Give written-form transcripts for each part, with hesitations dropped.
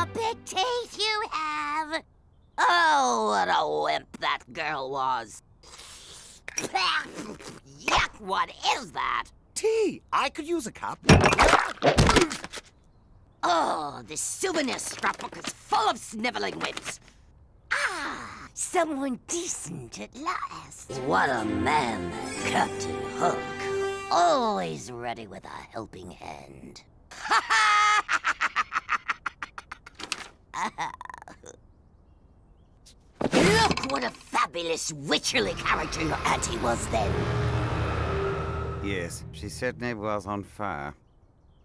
what big teeth you have! Oh, what a wimp that girl was. Yuck, what is that? Tea! I could use a cup. Oh, this souvenir scrapbook is full of sniveling wimps. Ah, someone decent at last. What a man, Captain Hook. Always ready with a helping hand. Ha ha! Look what a fabulous, witchly character your auntie was then. Yes, she certainly was on fire.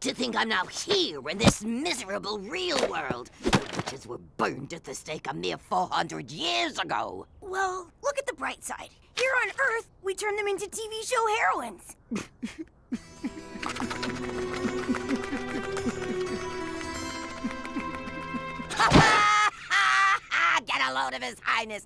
To think I'm now here in this miserable real world. The witches were burned at the stake a mere 400 years ago. Well, look at the bright side. Here on Earth, we turn them into TV show heroines. Get a load of His Highness.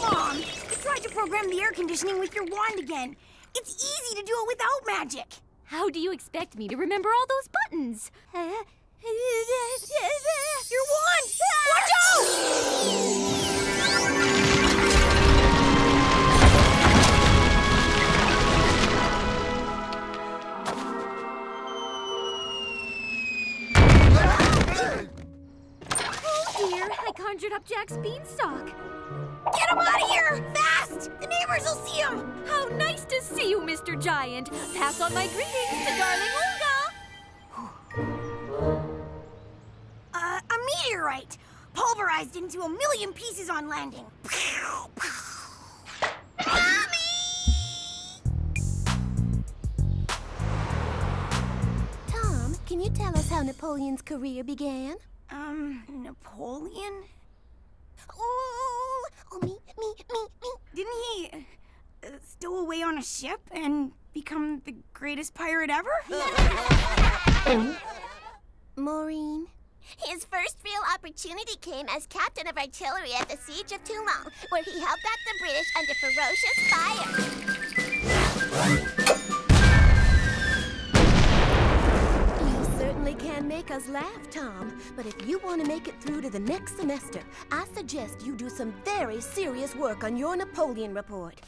Mom, you tried to program the air conditioning with your wand again. It's easy to do it without magic. How do you expect me to remember all those buttons? Your wand! Watch out! Oh dear, I conjured up Jack's beanstalk. Get him out of here! Fast! The neighbors will see him! How nice to see you, Mr. Giant. Pass on my greetings to darling Olga. A meteorite! Pulverized into 1,000,000 pieces on landing. Mommy! Tom, can you tell us how Napoleon's career began? Napoleon? Oh, me. Didn't he stow away on a ship and become the greatest pirate ever? Maureen? His first real opportunity came as captain of artillery at the Siege of Toulon, where he held back the British under ferocious fire. You certainly can make us laugh, Tom, but if you want to make it through to the next semester, I suggest you do some very serious work on your Napoleon report.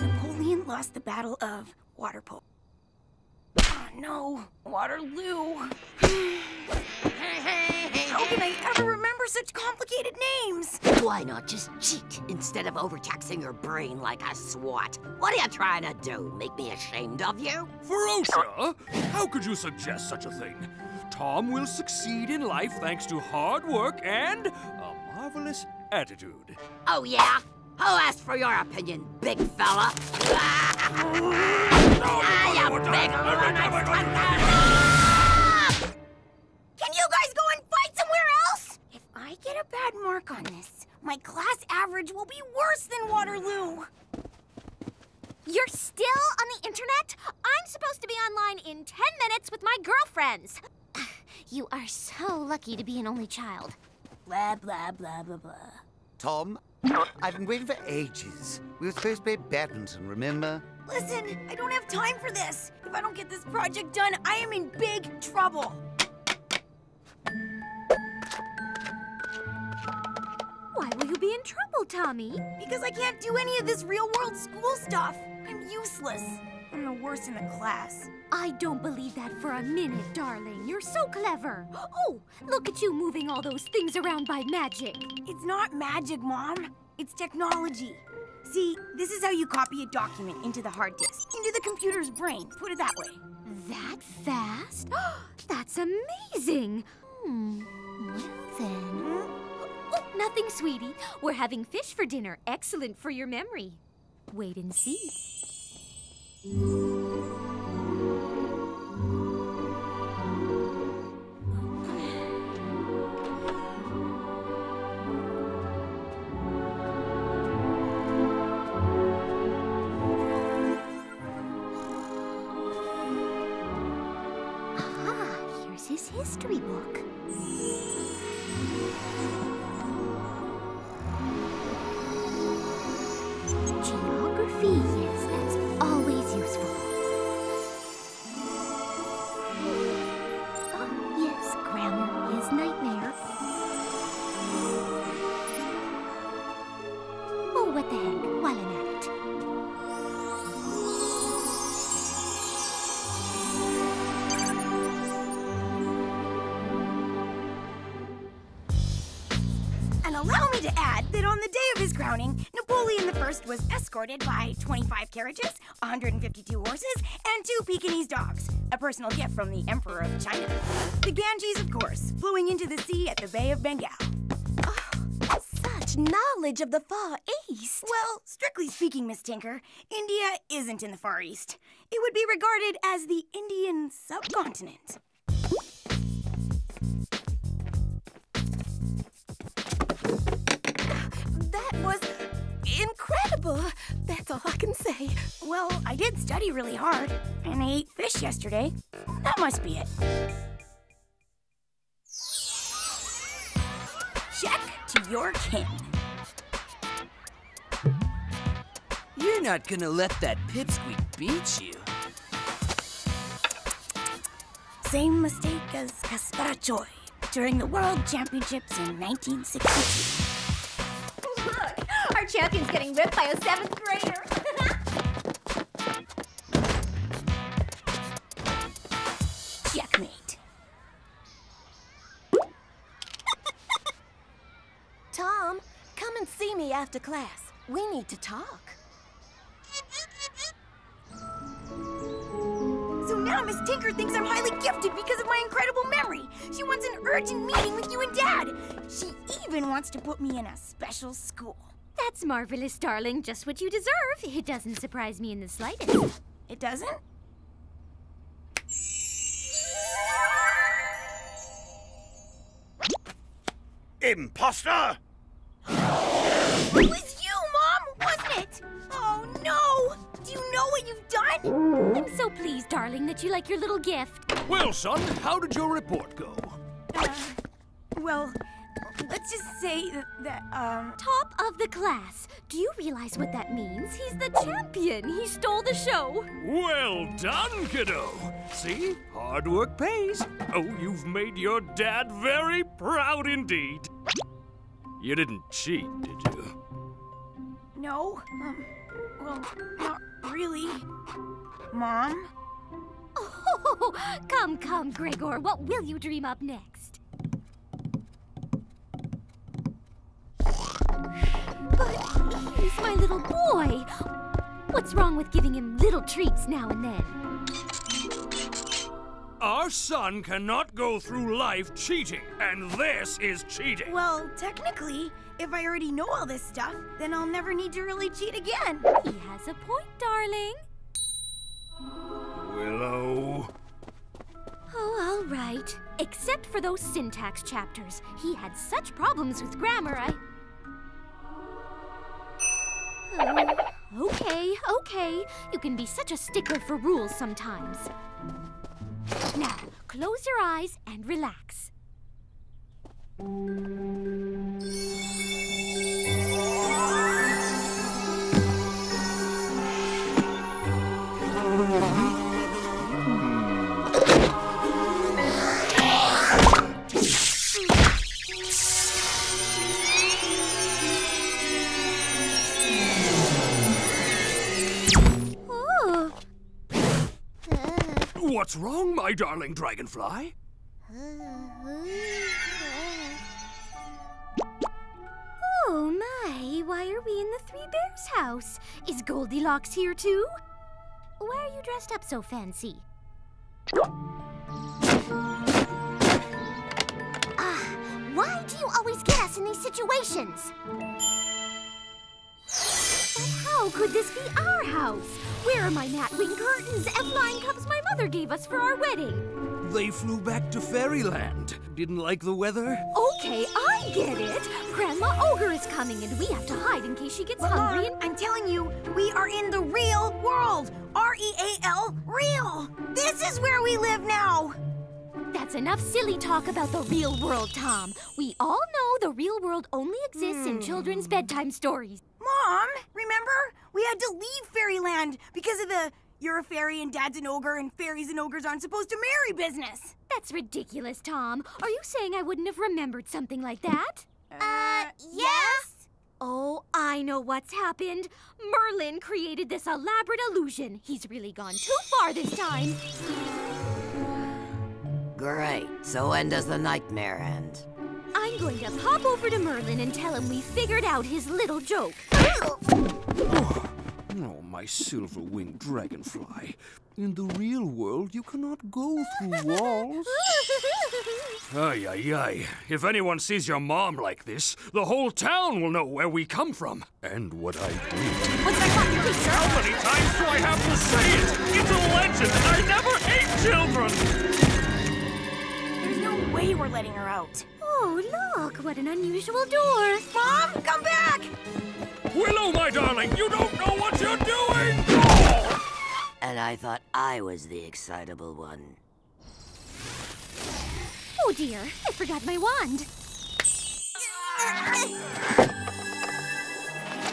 Napoleon lost the Battle of Waterloo. Oh no, Waterloo. How can I ever remember such complicated names? Why not just cheat instead of overtaxing your brain like a swat? What are you trying to do? Make me ashamed of you? Ferocia, how could you suggest such a thing? Tom will succeed in life thanks to hard work and a marvelous attitude. Oh yeah? Who asked for your opinion, big fella? You big runner! Can you guys go and fight somewhere else? If I get a bad mark on this, my class average will be worse than Waterloo. You're still on the internet? I'm supposed to be online in 10 minutes with my girlfriends. You are so lucky to be an only child. Blah, blah, blah, blah, blah. Tom? I've been waiting for ages. We were supposed to play badminton, remember? Listen, I don't have time for this. If I don't get this project done, I am in big trouble. Why will you be in trouble, Tommy? Because I can't do any of this real-world school stuff. I'm useless. I'm the worst in the class. I don't believe that for a minute, darling. You're so clever. Oh, look at you moving all those things around by magic. It's not magic, Mom. It's technology. See, this is how you copy a document into the hard disk, into the computer's brain. Put it that way. That fast? That's amazing. Well then. Oh, nothing, sweetie. We're having fish for dinner. Excellent for your memory. Wait and see. Aha, here's his history book. fees. That's always useful. Oh, yes, grammar is nightmare. Oh, what the heck, while I'm at it. And allow me to add that on the day of his crowning, Napoleon I was escorted by 25 carriages, 152 horses, and 2 Pekingese dogs, a personal gift from the Emperor of China. The Ganges, of course, flowing into the sea at the Bay of Bengal. Oh, such knowledge of the Far East. Well, strictly speaking, Miss Tinker, India isn't in the Far East. It would be regarded as the Indian subcontinent. That was incredible! That's all I can say. Well, I did study really hard, and I ate fish yesterday. That must be it. Check to your king. You're not gonna let that pipsqueak beat you. Same mistake as Kasparov during the World Championships in 1962. Look, our champion's getting ripped by a 7th grader. Checkmate. Tom, come and see me after class. We need to talk. So now Miss Tinker thinks I'm highly gifted because of my incredible memory. She wants an urgent meeting with you and Dad. She even wants to put me in a special school. That's marvelous, darling. Just what you deserve. It doesn't surprise me in the slightest. It doesn't? Imposter! It was you, Mom, wasn't it? Oh, no! Do you know what you've done? I'm so pleased, darling, that you like your little gift. Well, son, how did your report go? Well... let's just say that, top of the class. Do you realize what that means? He's the champion. He stole the show. Well done, kiddo. See? Hard work pays. Oh, you've made your dad very proud indeed. You didn't cheat, did you? No. Well, not really. Mom? Oh, come, come, Gregor. What will you dream up next? But he's my little boy. What's wrong with giving him little treats now and then? Our son cannot go through life cheating, and this is cheating. Well, technically, if I already know all this stuff, then I'll never need to really cheat again. He has a point, darling. Willow. Oh, all right. Except for those syntax chapters. He had such problems with grammar, Okay, okay. You can be such a stickler for rules sometimes. Now, close your eyes and relax. What's wrong, my darling dragonfly? Oh my, why are we in the Three Bears' house? Is Goldilocks here too? Why are you dressed up so fancy? Why do you always get us in these situations? But how could this be our house? Where are my gnatwing curtains and flying cups my mother gave us for our wedding? They flew back to Fairyland. Didn't like the weather? Okay, I get it. Grandma Ogre is coming and we have to hide in case she gets hungry and... I'm telling you, we are in the real world. R-E-A-L, real. This is where we live now. That's enough silly talk about the real world, Tom. We all know the real world only exists in children's bedtime stories. Mom! Tom, remember? We had to leave Fairyland because of the you're a fairy and dad's an ogre and fairies and ogres aren't supposed to marry business. That's ridiculous, Tom. Are you saying I wouldn't have remembered something like that? Yes. Oh, I know what's happened. Merlin created this elaborate illusion. He's really gone too far this time. Great. So when does the nightmare end? I'm going to pop over to Merlin and tell him we figured out his little joke. Oh, my silver-winged dragonfly. In the real world, you cannot go through walls. Ay, ay, ay. If anyone sees your mom like this, the whole town will know where we come from. And what I did. What's that fucking picture? How many times do I have to say it? It's a legend. I never hate children. There's no way we're letting her out. Oh, look. What an unusual door. Mom, come back! Willow, my darling, you don't know what you're doing! Oh! And I thought I was the excitable one. Oh dear, I forgot my wand.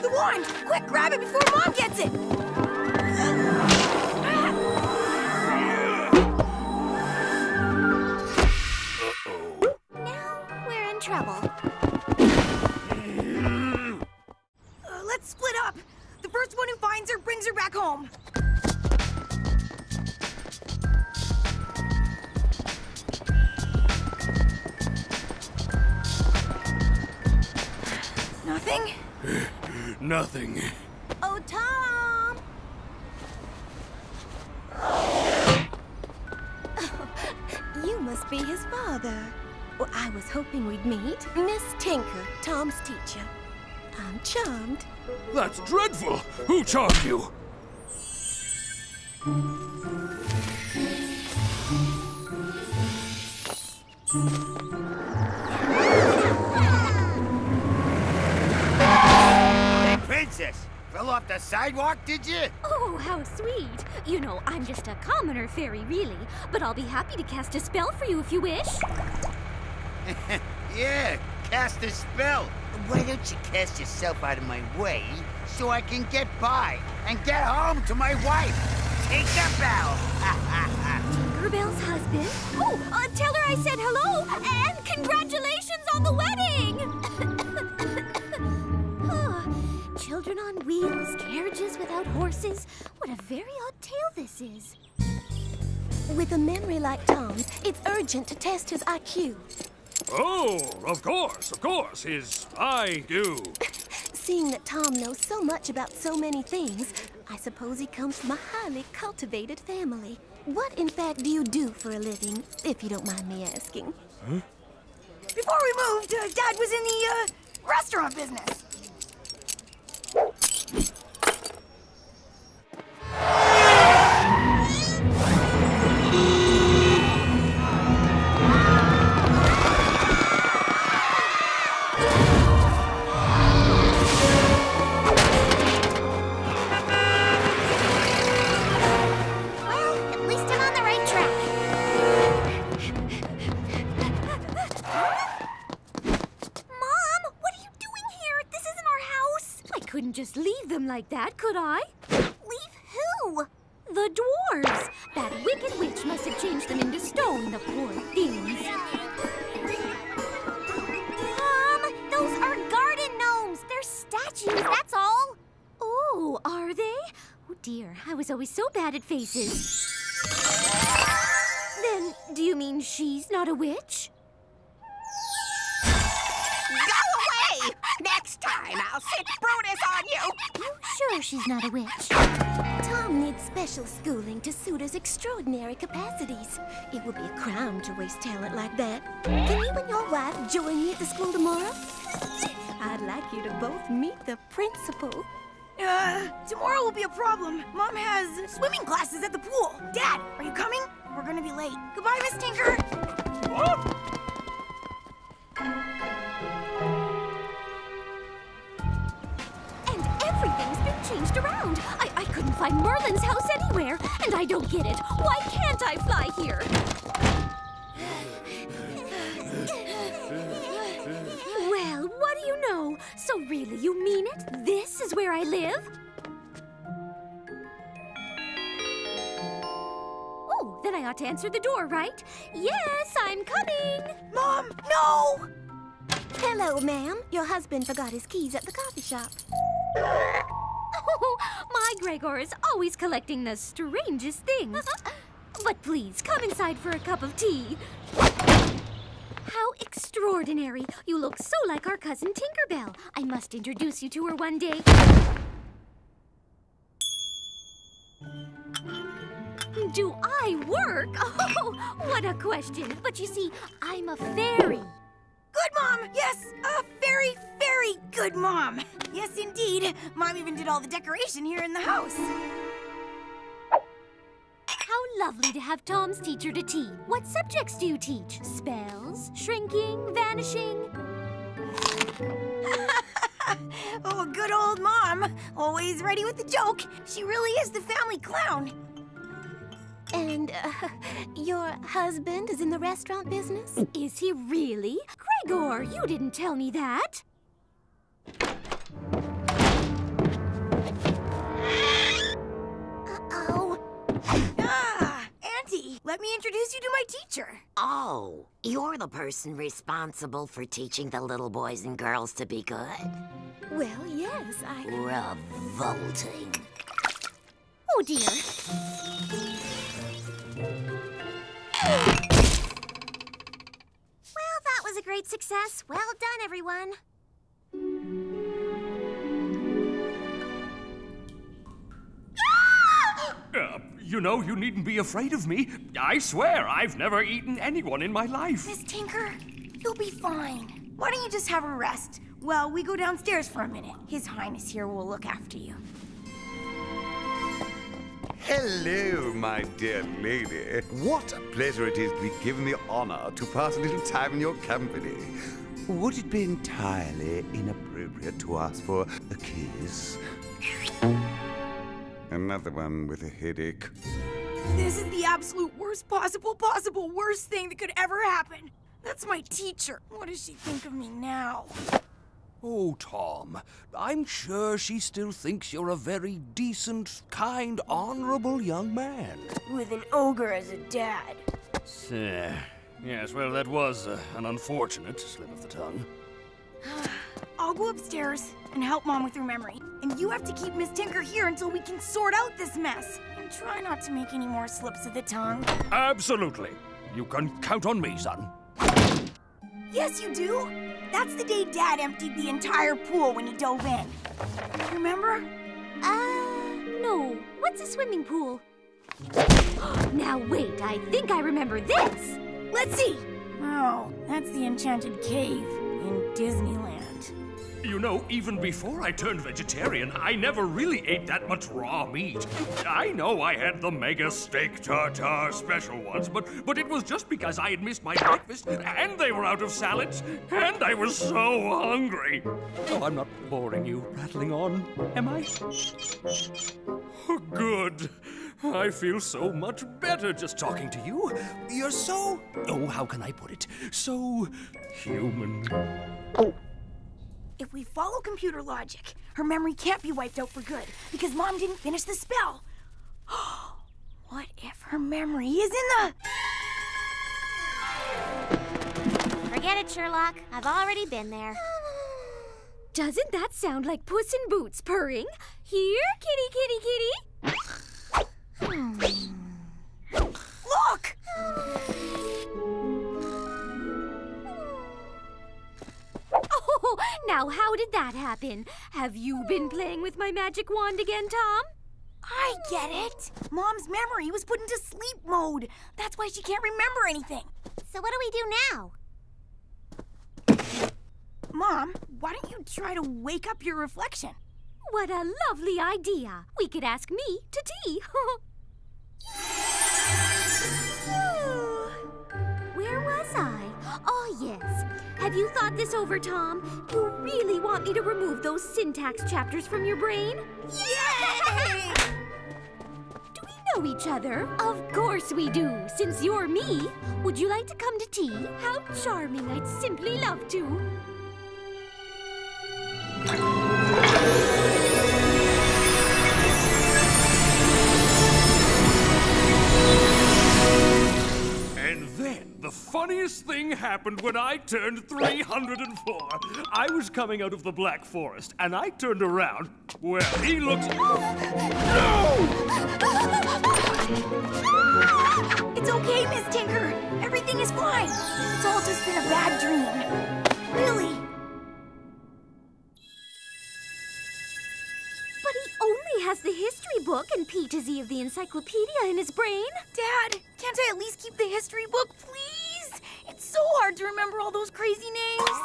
The wand! Quick, grab it before Mom gets it! Uh-oh. Now we're in trouble. Let's split up. The first one who finds her brings her back home. Nothing? Nothing. Oh, Tom! Oh, you must be his father. Well, I was hoping we'd meet Miss Tinker, Tom's teacher. I'm charmed. That's dreadful! Who charmed you? Hey, princess! Fell off the sidewalk, did you? Oh, how sweet! You know, I'm just a commoner fairy, really. But I'll be happy to cast a spell for you if you wish. Yeah, cast a spell! Why don't you cast yourself out of my way so I can get by and get home to my wife, Tinkerbell! Tinkerbell's husband? Oh, tell her I said hello and congratulations on the wedding! Oh, children on wheels, carriages without horses. What a very odd tale this is. With a memory like Tom's, it's urgent to test his IQ. Oh, of course, his I do. Seeing that Tom knows so much about so many things, I suppose he comes from a highly cultivated family. What, in fact, do you do for a living, if you don't mind me asking? Huh? Before we moved, Dad was in the, restaurant business. Just leave them like that, could I? Leave who? The dwarves. That wicked witch must have changed them into stone, the poor things. Mom, those are garden gnomes. They're statues, that's all. Oh, are they? Oh dear, I was always so bad at faces. Then, do you mean she's not a witch? Next time, I'll sit Brutus on you! You sure she's not a witch? Tom needs special schooling to suit his extraordinary capacities. It would be a crime to waste talent like that. Can you and your wife join me at the school tomorrow? I'd like you to both meet the principal. Tomorrow will be a problem. Mom has swimming classes at the pool. Dad, are you coming? We're gonna be late. Goodbye, Miss Tinker! What? Changed around. I couldn't find Merlin's house anywhere, and I don't get it. Why can't I fly here? Well, what do you know? So really, you mean it? This is where I live? Oh, then I ought to answer the door, right? Yes, I'm coming! Mom, no! Hello, ma'am. Your husband forgot his keys at the coffee shop. Oh, my Gregor is always collecting the strangest things. But please, come inside for a cup of tea. How extraordinary. You look so like our cousin Tinkerbell. I must introduce you to her one day. Do I work? Oh, what a question. But you see, I'm a fairy. Good mom! Yes, a very, very good mom. Yes, indeed. Mom even did all the decoration here in the house. How lovely to have Tom's teacher to tea. What subjects do you teach? Spells, shrinking, vanishing? Oh, good old mom. Always ready with a joke. She really is the family clown. And your husband is in the restaurant business? Is he really? Gregor, you didn't tell me that. Uh-oh. Ah, Auntie, let me introduce you to my teacher. Oh, you're the person responsible for teaching the little boys and girls to be good? Well, yes, I... Revolting. Oh, dear. Well, that was a great success. Well done, everyone. You know, you needn't be afraid of me. I swear, I've never eaten anyone in my life. Miss Tinker, you'll be fine. Why don't you just have a rest? Well, we go downstairs for a minute. His Highness here will look after you. Hello, my dear lady. What a pleasure it is to be given the honor to pass a little time in your company. Would it be entirely inappropriate to ask for a kiss? Another one with a headache. This is the absolute worst possible worst thing that could ever happen. That's my teacher. What does she think of me now? Oh, Tom, I'm sure she still thinks you're a very decent, kind, honorable young man. With an ogre as a dad. Yes, well, that was an unfortunate slip of the tongue. I'll go upstairs and help Mom with her memory. And you have to keep Miss Tinker here until we can sort out this mess. And try not to make any more slips of the tongue. Absolutely. You can count on me, son. Yes, you do. That's the day Dad emptied the entire pool when he dove in. Remember? No. What's a swimming pool? Now wait, I think I remember this. Let's see. Oh, that's the Enchanted Cave in Disneyland. You know, even before I turned vegetarian, I never really ate that much raw meat. I know I had the mega steak tartare special ones, but it was just because I had missed my breakfast, and they were out of salads, and I was so hungry. Oh, I'm not boring you rattling on, am I? Oh, good. I feel so much better just talking to you. You're so... Oh, how can I put it? So... human. Oh. If we follow computer logic, her memory can't be wiped out for good because Mom didn't finish the spell. What if her memory is in the... Forget it, Sherlock. I've already been there. Doesn't that sound like Puss in Boots purring? Here, kitty, kitty, kitty. Look! Oh, now how did that happen? Have you been playing with my magic wand again, Tom? I get it. Mom's memory was put into sleep mode. That's why she can't remember anything. So what do we do now? Mom, why don't you try to wake up your reflection? What a lovely idea. We could ask me to tea. Where was I? Oh, yes. Have you thought this over, Tom? You really want me to remove those syntax chapters from your brain? Yay! Do we know each other? Of course we do, since you're me. Would you like to come to tea? How charming. I'd simply love to. And then the funniest thing happened when I turned 304. I was coming out of the Black Forest, and I turned around. Well, he looks... No! It's okay, Miss Tinker. Everything is fine. It's all just been a bad dream. Really. But he only has the history book and P to Z of the encyclopedia in his brain. Dad, can't I at least keep the history book, please? It's so hard to remember all those crazy names.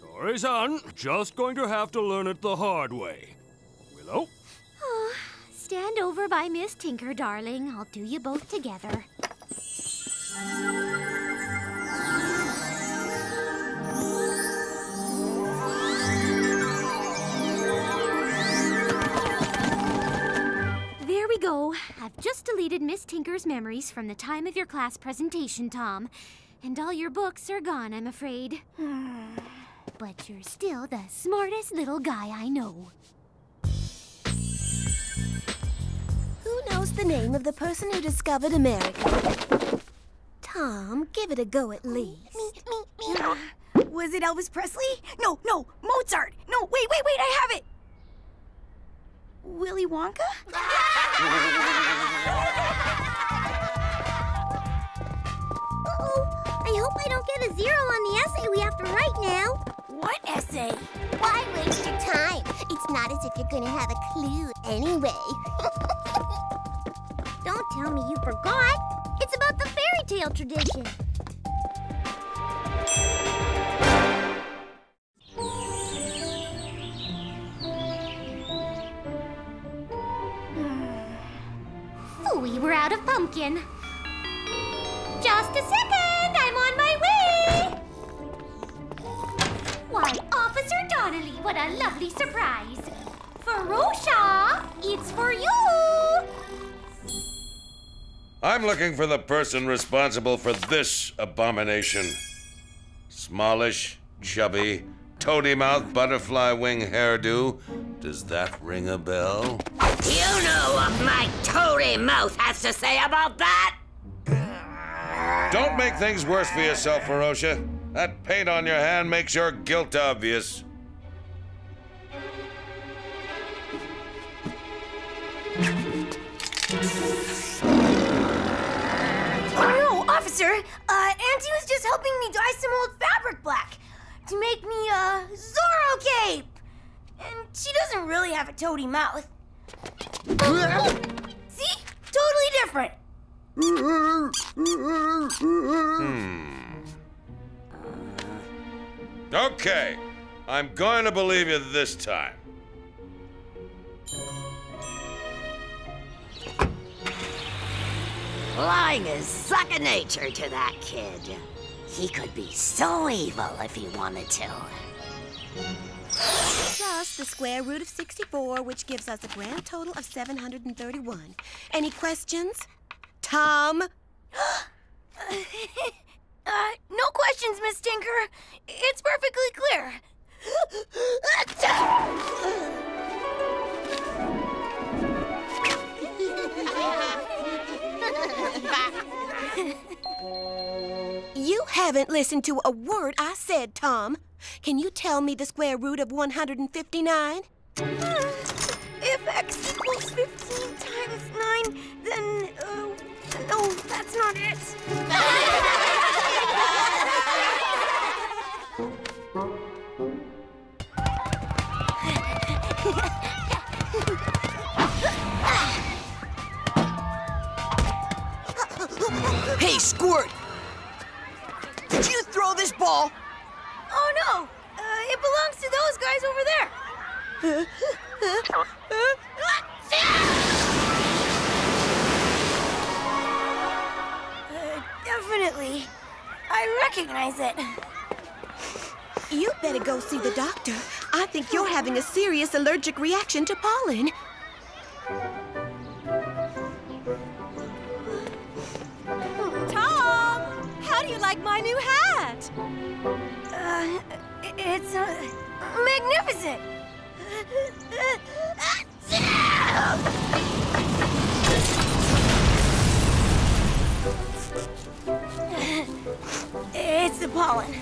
Sorry, son. Just going to have to learn it the hard way. Willow? Oh, stand over by Miss Tinker, darling. I'll do you both together. There we go. I've just deleted Miss Tinker's memories from the time of your class presentation, Tom. And all your books are gone, I'm afraid. But you're still the smartest little guy I know. Who knows the name of the person who discovered America? Tom, give it a go at least. Me. Was it Elvis Presley? No, Mozart. No, wait, I have it. Willy Wonka? Uh-oh. I hope I don't get a 0 on the essay we have to write now. What essay? Why waste your time? It's not as if you're gonna have a clue anyway. Don't tell me you forgot. It's about the fairy tale tradition. Phooey, we're out of pumpkin. Just a second, I'm on my way! Why, Officer Donnelly, what a lovely surprise! Ferocia, it's for you! I'm looking for the person responsible for this abomination. Smallish, chubby, toady mouth, butterfly wing hairdo. Does that ring a bell? You know what my toady mouth has to say about that? Don't make things worse for yourself, Ferocia. That paint on your hand makes your guilt obvious. Oh, no, Officer! Auntie was just helping me dye some old fabric black to make me a Zorro cape! And she doesn't really have a toady mouth. See? Totally different. Okay, I'm going to believe you this time. Lying is second nature to that kid. He could be so evil if he wanted to. Plus the square root of 64, which gives us a grand total of 731. Any questions? Tom? No questions, Miss Tinker. It's perfectly clear. You haven't listened to a word I said, Tom. Can you tell me the square root of 159? If x equals 15 times 9, then, no, that's not it. Hey, Squirt! Did you throw this ball? Oh, no. It belongs to those guys over there. Definitely. I recognize it. You better go see the doctor. I think you're having a serious allergic reaction to pollen. Tom, how do you like my new hat? It's magnificent! It's the pollen.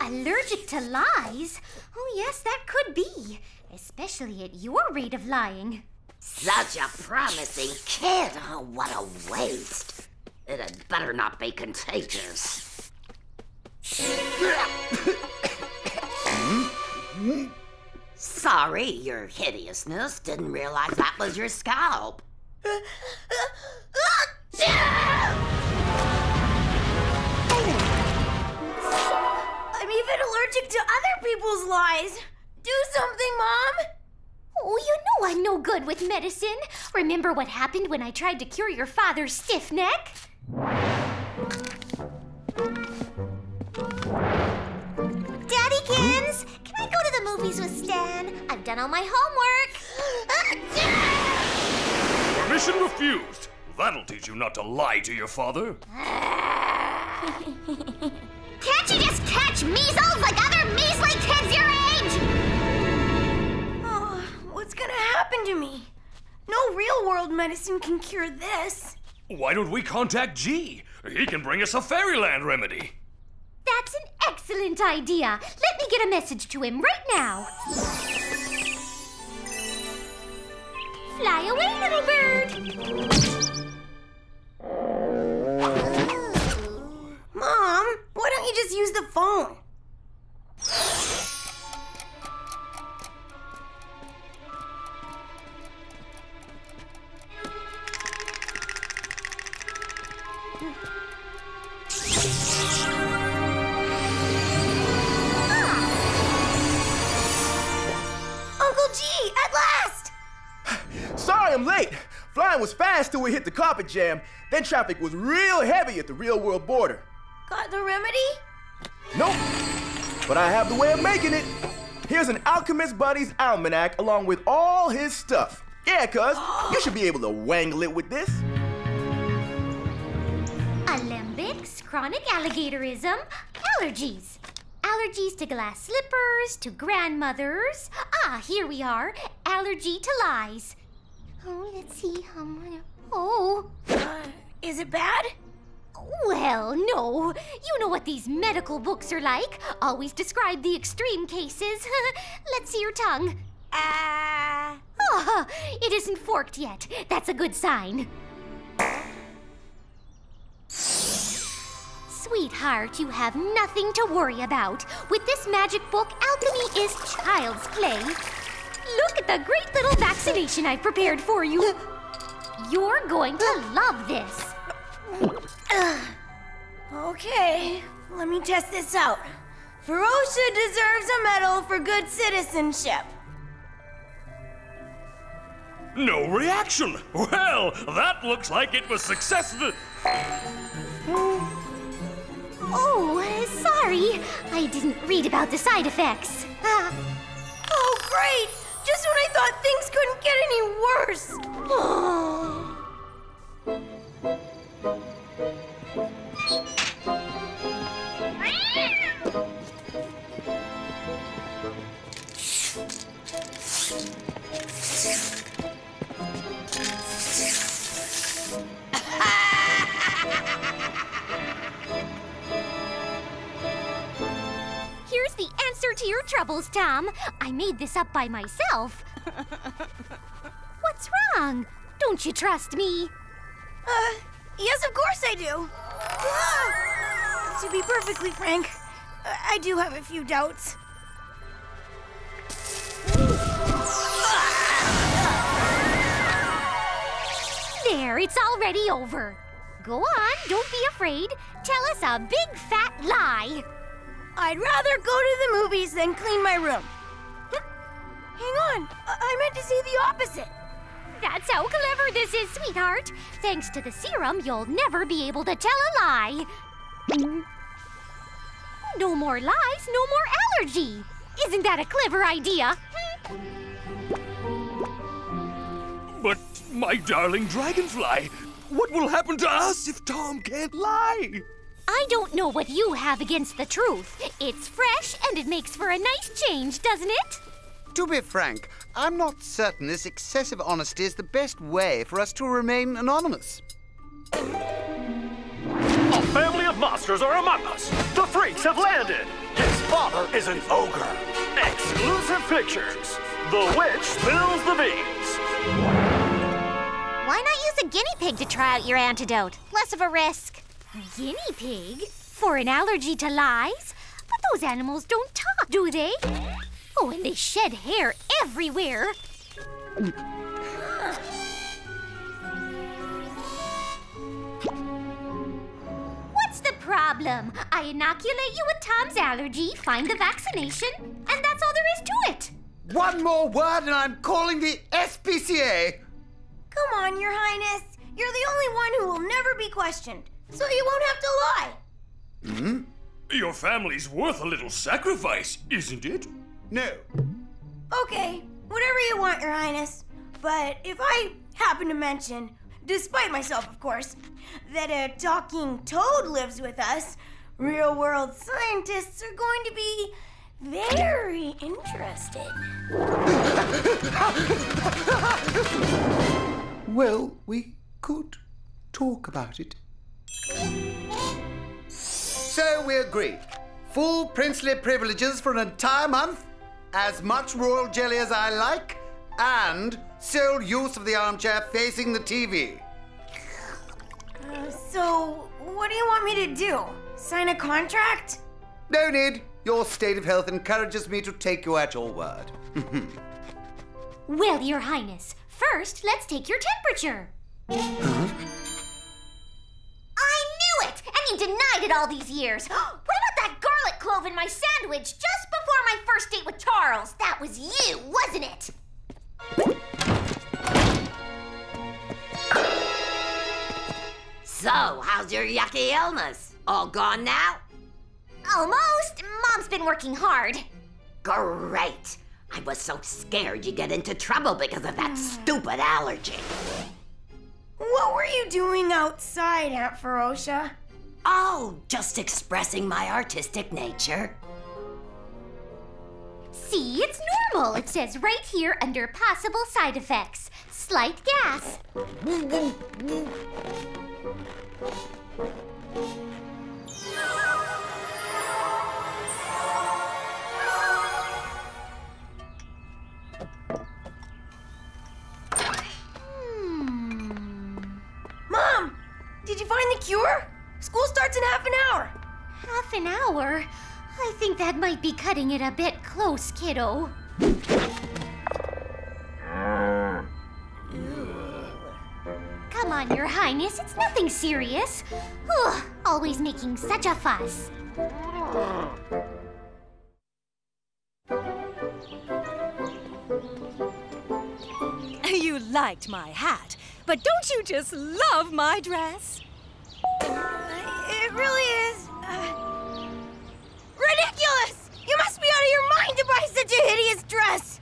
Allergic to lies? Oh, yes, that could be. Especially at your rate of lying. Such a promising kid. Oh, what a waste. It had better not be contagious. Sorry, your hideousness. Didn't realize that was your scalp. I'm even allergic to other people's lies. Do something, Mom! Oh, you know I'm no good with medicine. Remember what happened when I tried to cure your father's stiff neck? Daddykins, can I go to the movies with Stan? I've done all my homework. Permission refused. That'll teach you not to lie to your father. Can't you just catch measles like other measly kids your age? What's gonna happen to me? No real-world medicine can cure this. Why don't we contact G? He can bring us a Fairyland remedy. That's an excellent idea. Let me get a message to him right now. Fly away, little bird. Mom, why don't you just use the phone? Sorry I'm late. Flying was fast till we hit the carpet jam. Then traffic was real heavy at the real-world border. Got the remedy? Nope. But I have the way of making it. Here's an Alchemist Buddy's Almanac along with all his stuff. Yeah, cuz, you should be able to wangle it with this. Alembics, chronic alligatorism, allergies. Allergies to glass slippers, to grandmothers. Ah, here we are. Allergy to lies. Oh, let's see. Oh. Is it bad? Well, no. You know what these medical books are like. Always describe the extreme cases. Let's see your tongue. Ah. Oh, it isn't forked yet. That's a good sign. Sweetheart, you have nothing to worry about. With this magic book, alchemy is child's play. Look at the great little vaccination I've prepared for you. You're going to love this. Okay, let me test this out. Ferocia deserves a medal for good citizenship. No reaction. Well, that looks like it was successful. Oh, sorry. I didn't read about the side effects. Oh, great! Just when I thought things couldn't get any worse. Here's the answer to your troubles, Tom. I made this up by myself. What's wrong? Don't you trust me? Yes, of course I do. To be perfectly frank, I do have a few doubts. There, it's already over. Go on, don't be afraid. Tell us a big fat lie. I'd rather go to the movies than clean my room. Hang on, I meant to say the opposite. That's how clever this is, sweetheart. Thanks to the serum, you'll never be able to tell a lie. No more lies, no more allergy. Isn't that a clever idea? But, my darling dragonfly, what will happen to us if Tom can't lie? I don't know what you have against the truth. It's fresh and it makes for a nice change, doesn't it? To be frank, I'm not certain this excessive honesty is the best way for us to remain anonymous. A family of monsters are among us. The freaks have landed. His father is an ogre. Exclusive pictures. The witch spills the beans. Why not use a guinea pig to try out your antidote? Less of a risk. Guinea pig? For an allergy to lies? But those animals don't talk, do they? Oh, and they shed hair everywhere. What's the problem? I inoculate you with Tom's allergy, find the vaccination, and that's all there is to it. One more word and I'm calling the SPCA. Come on, Your Highness. You're the only one who will never be questioned, so you won't have to lie. Hmm? Your family's worth a little sacrifice, isn't it? No. Okay, whatever you want, Your Highness. But if I happen to mention, despite myself, of course, that a talking toad lives with us, real-world scientists are going to be very interested. Well, we could talk about it. So we agree. Full princely privileges for an entire month, as much royal jelly as I like, and sole use of the armchair facing the TV. So, what do you want me to do? Sign a contract? No need. Your state of health encourages me to take you at your word. Well, Your Highness, first, let's take your temperature. Huh? I knew it! And you denied it all these years. What about that garlic clove in my sandwich just before my first date with Charles? That was you, wasn't it? So, how's your yucky illness? All gone now? Almost. Mom's been working hard. Great. I was so scared you'd get into trouble because of that stupid allergy. What were you doing outside, Aunt Ferocia? Oh, just expressing my artistic nature. See, it's normal. It says right here under possible side effects. Slight gas. Mom, did you find the cure? School starts in half an hour. Half an hour? I think that might be cutting it a bit close, kiddo. Come on, Your Highness, it's nothing serious. Ugh, always making such a fuss. You liked my hat. But don't you just love my dress? It really is... ridiculous! You must be out of your mind to buy such a hideous dress!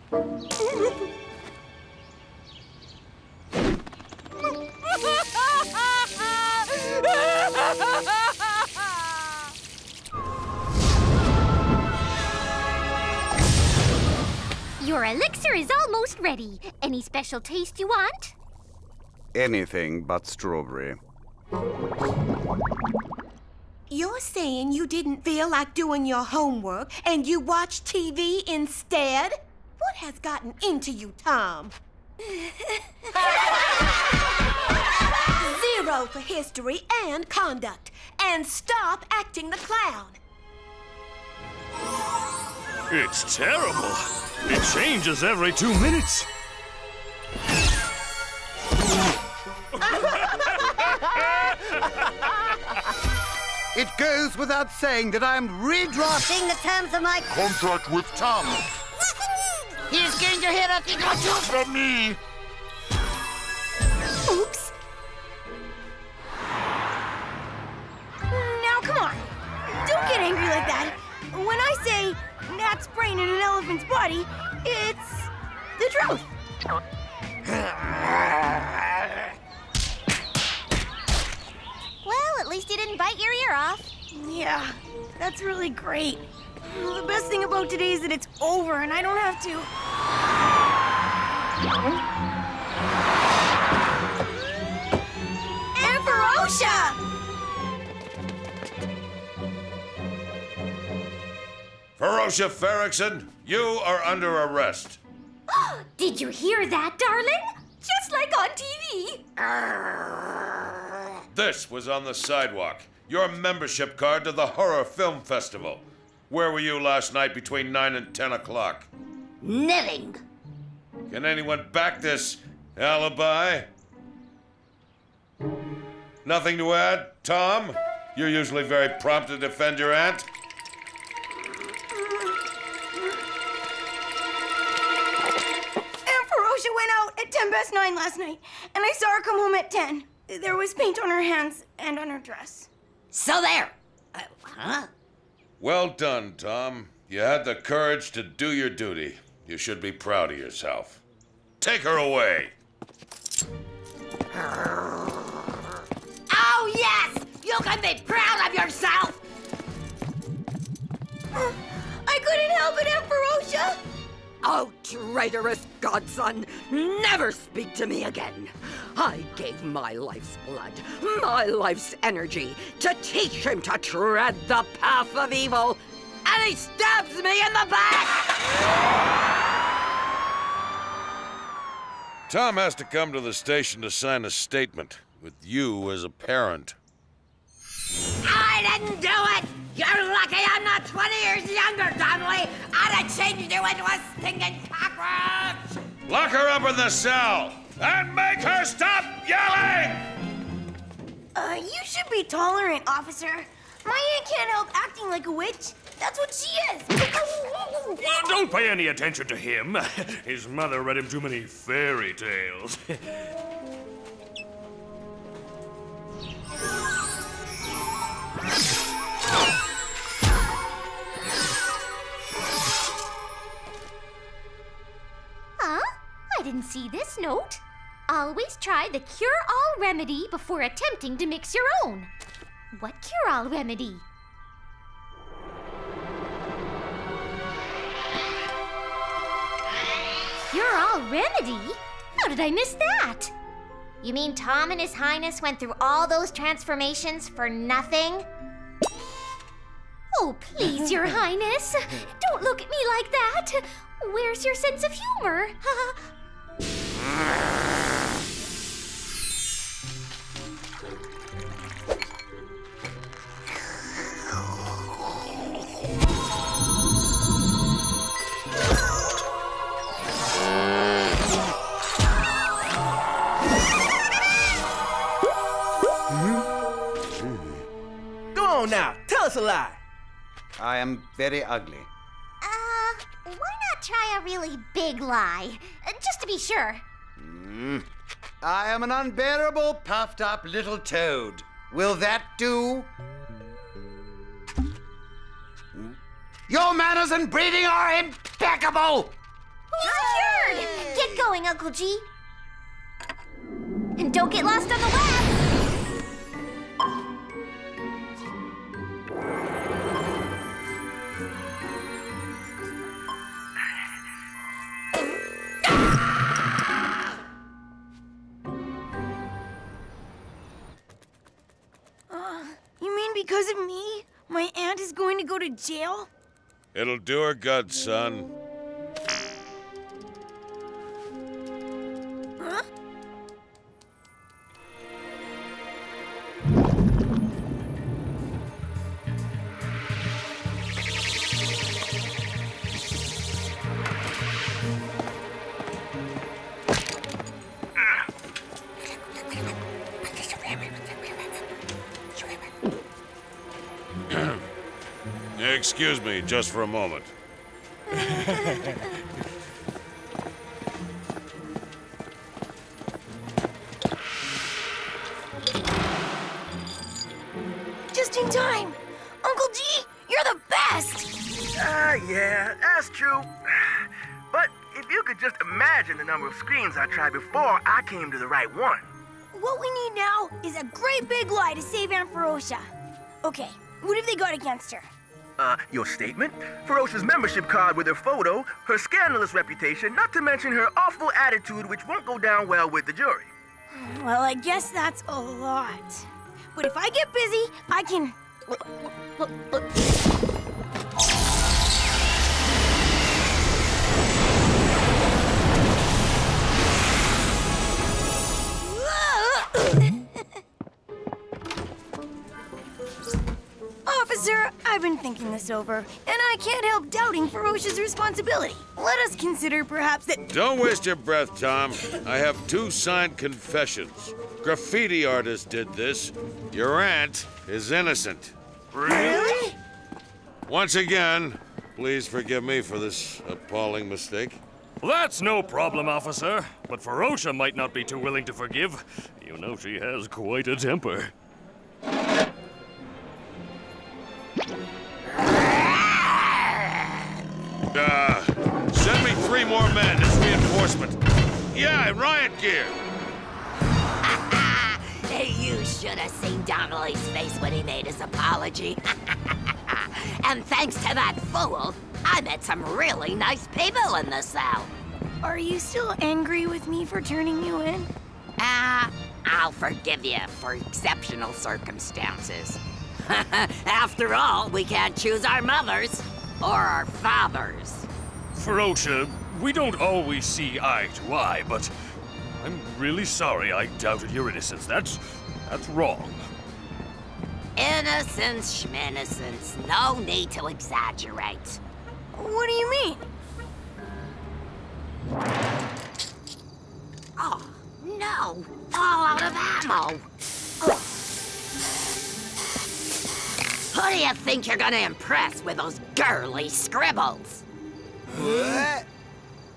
Your elixir is almost ready. Any special taste you want? Anything but strawberry. You're saying you didn't feel like doing your homework and you watched TV instead? What has gotten into you, Tom? Zero for history and conduct. And stop acting the clown. It's terrible. It changes every 2 minutes. It goes without saying that I'm redrafting the terms of my contract with Tom. He's going to hear a thing or two from me. Oops. Now, come on. Don't get angry like that. When I say gnat's brain in an elephant's body, it's the truth. Well, at least you didn't bite your ear off. Yeah, that's really great. The best thing about today is that it's over and I don't have to... And Ferocia! Ferocia Ferrickson, you are under arrest. Did you hear that, darling? Just like on TV. This was on the sidewalk. Your membership card to the Horror Film Festival. Where were you last night between 9 and 10 o'clock? Knitting. Can anyone back this alibi? Nothing to add, Tom? You're usually very prompt to defend your aunt. Aunt Ferocia went out at 9:10 last night, and I saw her come home at 10. There was paint on her hands and on her dress. So there. Well done, Tom. You had the courage to do your duty. You should be proud of yourself. Take her away. Oh, yes! You can be proud of yourself! I couldn't help it, Aunt Ferocia! Oh, traitorous godson, never speak to me again. I gave my life's blood, my life's energy to teach him to tread the path of evil, and he stabs me in the back! Tom has to come to the station to sign a statement with you as a parent. I didn't do it! You're lucky I'm not 20 years younger, Donnelly! I'd have changed you into a stinking cockroach! Lock her up in the cell! And make her stop yelling! You should be tolerant, officer. My aunt can't help acting like a witch. That's what she is! Don't pay any attention to him. His mother read him too many fairy tales. I didn't see this note. Always try the cure-all remedy before attempting to mix your own. What cure-all remedy? Cure-all remedy? How did I miss that? You mean Tom and His Highness went through all those transformations for nothing? Oh, please, Your Highness. Don't look at me like that. Where's your sense of humor? Go on now, tell us a lie. I am very ugly. Why not try a really big lie? Just to be sure. I am an unbearable, puffed-up little toad. Will that do? Your manners and breeding are impeccable! He's secured! Get going, Uncle G. And don't get lost on the web! Because of me, my aunt is going to go to jail? It'll do her good, son. Huh? Excuse me, just for a moment. Just in time! Uncle G, you're the best! Yeah, that's true. But if you could just imagine the number of screens I tried before I came to the right one. What we need now is a great big lie to save Aunt Ferocia. Okay, What have they got against her? Your statement, Ferocia's membership card with her photo, her scandalous reputation, not to mention her awful attitude, which won't go down well with the jury. Well, I guess that's a lot. But if I get busy, I can... Officer, I've been thinking this over, and I can't help doubting Ferocia's responsibility. Let us consider perhaps that... Don't waste your breath, Tom. I have two signed confessions. Graffiti artist did this. Your aunt is innocent. Really? Once again, please forgive me for this appalling mistake. That's no problem, officer. But Ferocia might not be too willing to forgive. You know she has quite a temper. Send me 3 more men as reinforcement. Yeah, in riot gear. You should have seen Donnelly's face when he made his apology. And thanks to that fool, I met some really nice people in the cell. Are you still angry with me for turning you in? I'll forgive you for exceptional circumstances. After all, we can't choose our mothers or our fathers. Ferocia, we don't always see eye to eye, but I'm really sorry I doubted your innocence. That's wrong. Innocence, schminnocence. No need to exaggerate. What do you mean? Oh, no. All out of ammo. Oh. Who do you think you're gonna impress with those girly scribbles? What?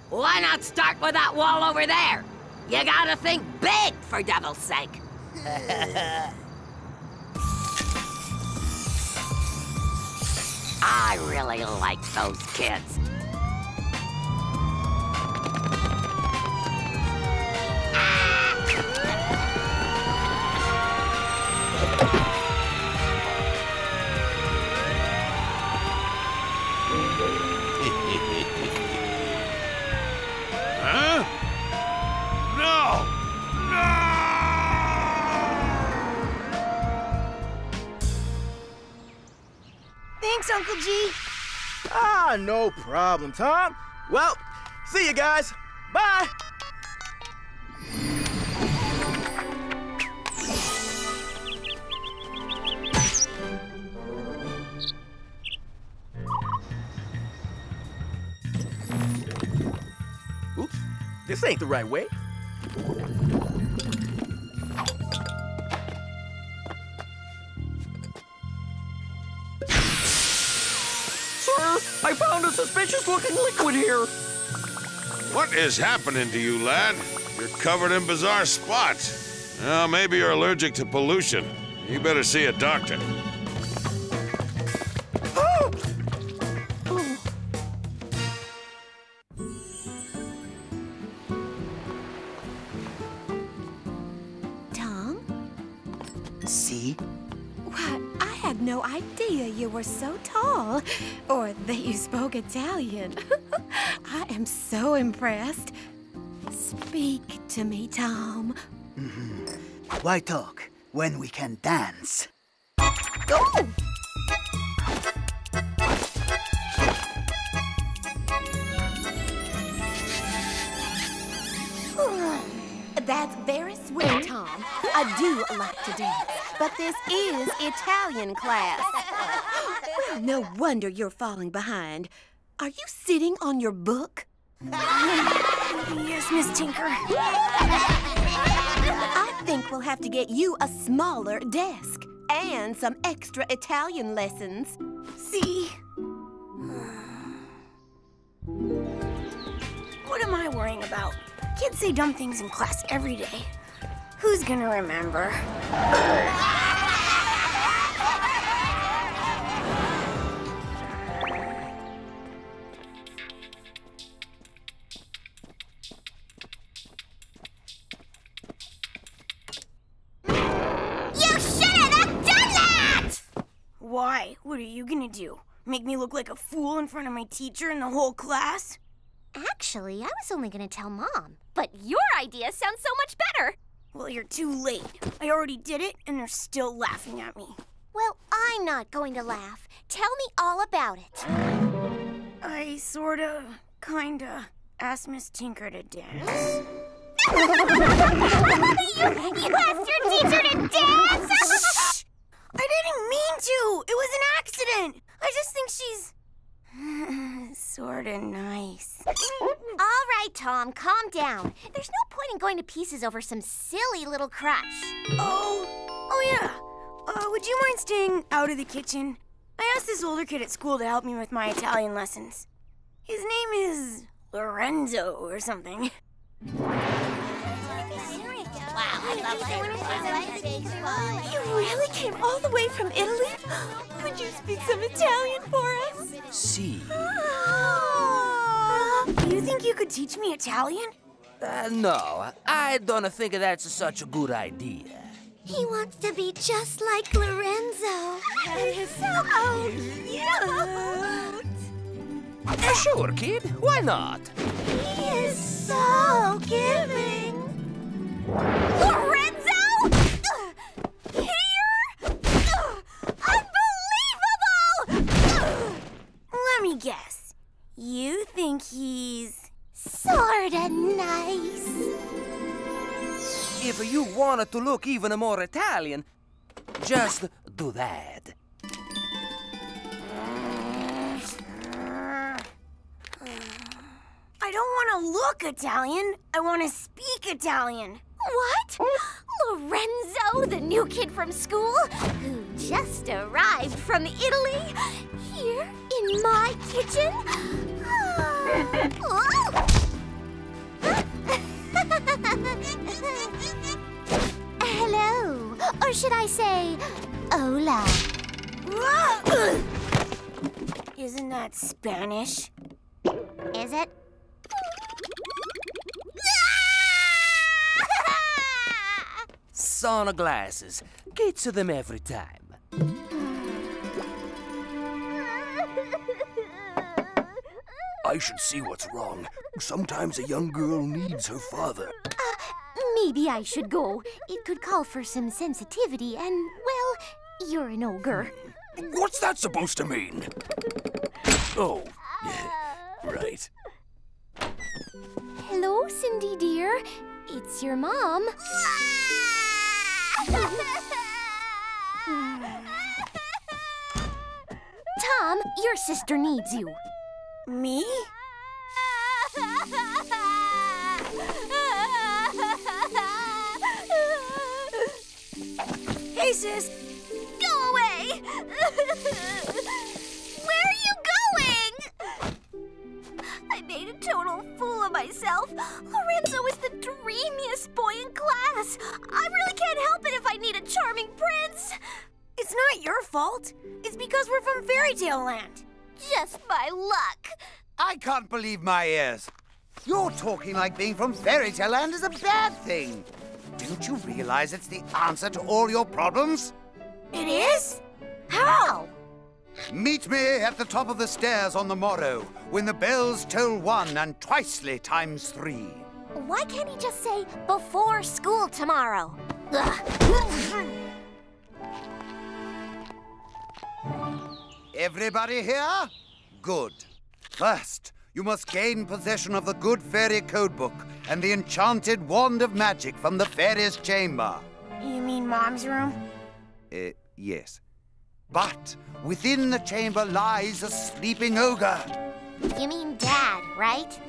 Why not start with that wall over there? You gotta think big, for devil's sake. I really like those kids. Thanks, Uncle G. Ah, no problem, Tom. Well, see you guys. Bye. Oops, this ain't the right way. I found a suspicious-looking liquid here. What is happening to you, lad? You're covered in bizarre spots. Well, maybe you're allergic to pollution. You better see a doctor. Oh! Oh. Tom? See? I had no idea you were so tall, or that you spoke Italian. I am so impressed. Speak to me, Tom. Mm-hmm. Why talk when we can dance? Oh! That's very sweet, Tom. I do like to dance, but this is Italian class. Well, no wonder you're falling behind. Are you sitting on your book? Yes, Miss Tinker. I think we'll have to get you a smaller desk and some extra Italian lessons. See? What am I worrying about? Kids say dumb things in class every day. Who's gonna remember? You should have done that! Why? What are you gonna do? Make me look like a fool in front of my teacher and the whole class? Actually, I was only gonna tell Mom, but your idea sounds so much better. Well, you're too late. I already did it, and they're still laughing at me. Well, I'm not going to laugh. Tell me all about it. I sorta, kinda, asked Miss Tinker to dance. You asked your teacher to dance? Shh! I didn't mean to! It was an accident! I just think she's... sorta nice. All right, Tom, calm down. There's no point in going to pieces over some silly little crush. Oh yeah. Would you mind staying out of the kitchen? I asked this older kid at school to help me with my Italian lessons. His name is Lorenzo or something. Wow, I love that. You really came all the way from Italy? Would you speak some Italian for us? Si. Do you think you could teach me Italian? No, I don't think that's such a good idea. He wants to be just like Lorenzo. He's so cute. Sure, kid. Why not? He is so giving. Lorenzo? Here? Unbelievable! Let me guess. You think he's sorta nice? If you wanted to look even more Italian, just do that. I don't want to look Italian. I want to speak Italian. What? Lorenzo, the new kid from school, who just arrived from Italy, here in my kitchen? Hello, or should I say, hola. Isn't that Spanish? Is it? Sauna glasses. Get to them every time. I should see what's wrong. Sometimes a young girl needs her father. Maybe I should go. It could call for some sensitivity and, well, you're an ogre. What's that supposed to mean? Oh, right. Hello, Cindy dear. It's your mom. Tom, your sister needs you. Me? Hey, sis. Go away. Where are you going? I made a total fool of myself. Lorenzo is the dreamiest boy in class. I really can't help it if I need a charming prince. It's not your fault. It's because we're from Fairy Tale Land. Just my luck. I can't believe my ears. You're talking like being from Fairy Tale Land is a bad thing. Don't you realize it's the answer to all your problems? It is? How? Meet me at the top of the stairs on the morrow, when the bells toll 1 and twicely times 3. Why can't he just say, before school tomorrow? Everybody here? Good. First, you must gain possession of the Good Fairy Code Book and the Enchanted Wand of Magic from the Fairy's Chamber. You mean Mom's room? Yes. But within the chamber lies a sleeping ogre. You mean Dad, right?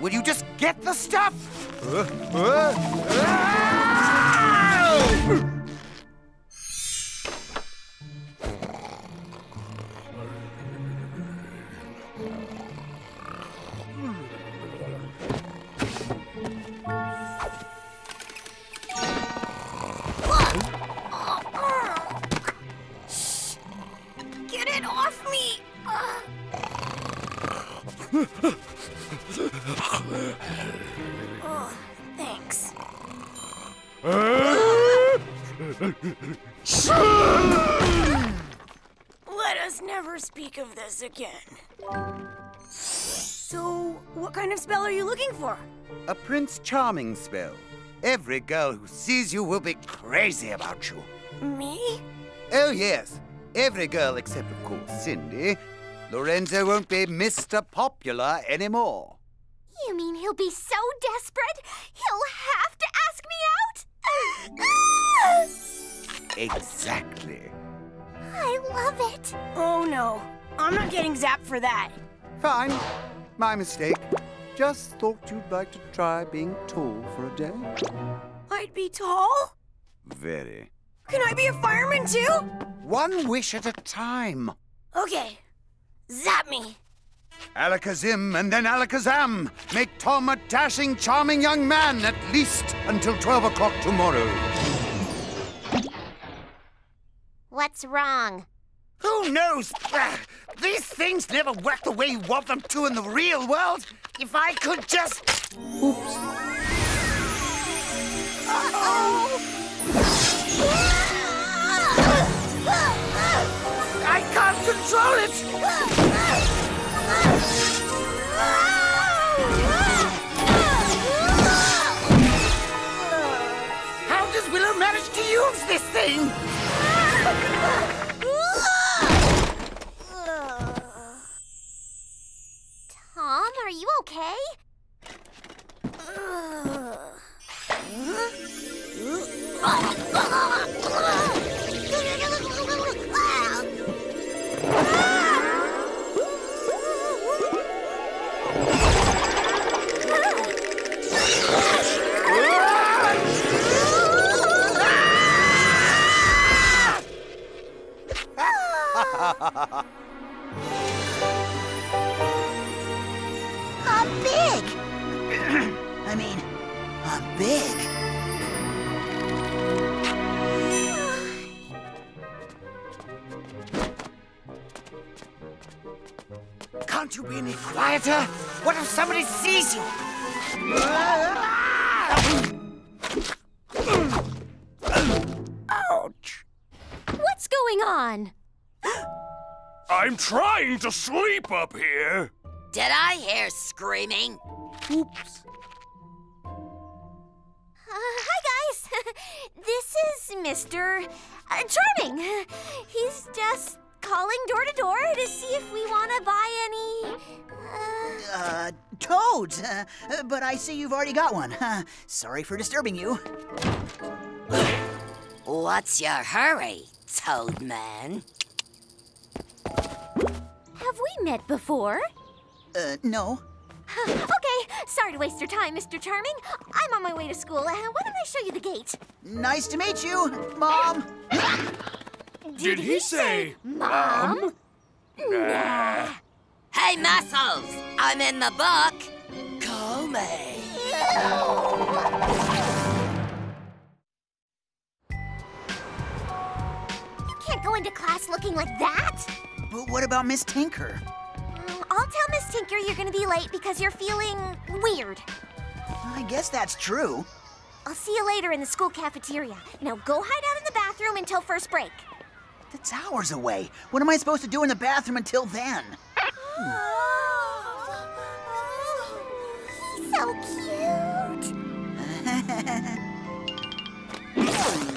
Will you just get the stuff? Thanks. Let us Let's never speak of this again. So, what kind of spell are you looking for? A Prince Charming spell. Every girl who sees you will be crazy about you. Me? Oh, yes. Every girl except, of course, Cindy. Lorenzo won't be Mr. Popular anymore. You mean he'll be so desperate, he'll have to ask me out? Exactly. I love it. Oh, no. I'm not getting zapped for that. Fine. My mistake. Just thought you'd like to try being tall for a day. I'd be tall? Very. Can I be a fireman, too? One wish at a time. Okay. Zap me. Alakazim and then Alakazam. Make Tom a dashing, charming young man, at least until 12 o'clock tomorrow. What's wrong? Who knows? These things never work the way you want them to in the real world. If I could just... Oops. Uh-oh! I can't control it! How does Willow manage to use this thing? Mom, are you okay? Big! I mean, I'm big. Can't you be any quieter? What if somebody sees you? Ouch! What's going on? I'm trying to sleep up here. Did I hear screaming? Oops. Hi, guys. This is Mr. Charming. He's just calling door to door to see if we want to buy any... toads. But I see you've already got one. Sorry for disturbing you. What's your hurry, Toad Man? Have we met before? No. Okay, sorry to waste your time, Mr. Charming. I'm on my way to school. Why don't I show you the gate? Nice to meet you, Mom. Did he say Mom? Nah. Hey, Muscles, I'm in the book. Call me. You can't go into class looking like that. But what about Miss Tinker? I'll tell Miss Tinker you're going to be late because you're feeling weird. I guess that's true. I'll see you later in the school cafeteria. Now go hide out in the bathroom until first break. That's hours away. What am I supposed to do in the bathroom until then? He's so cute.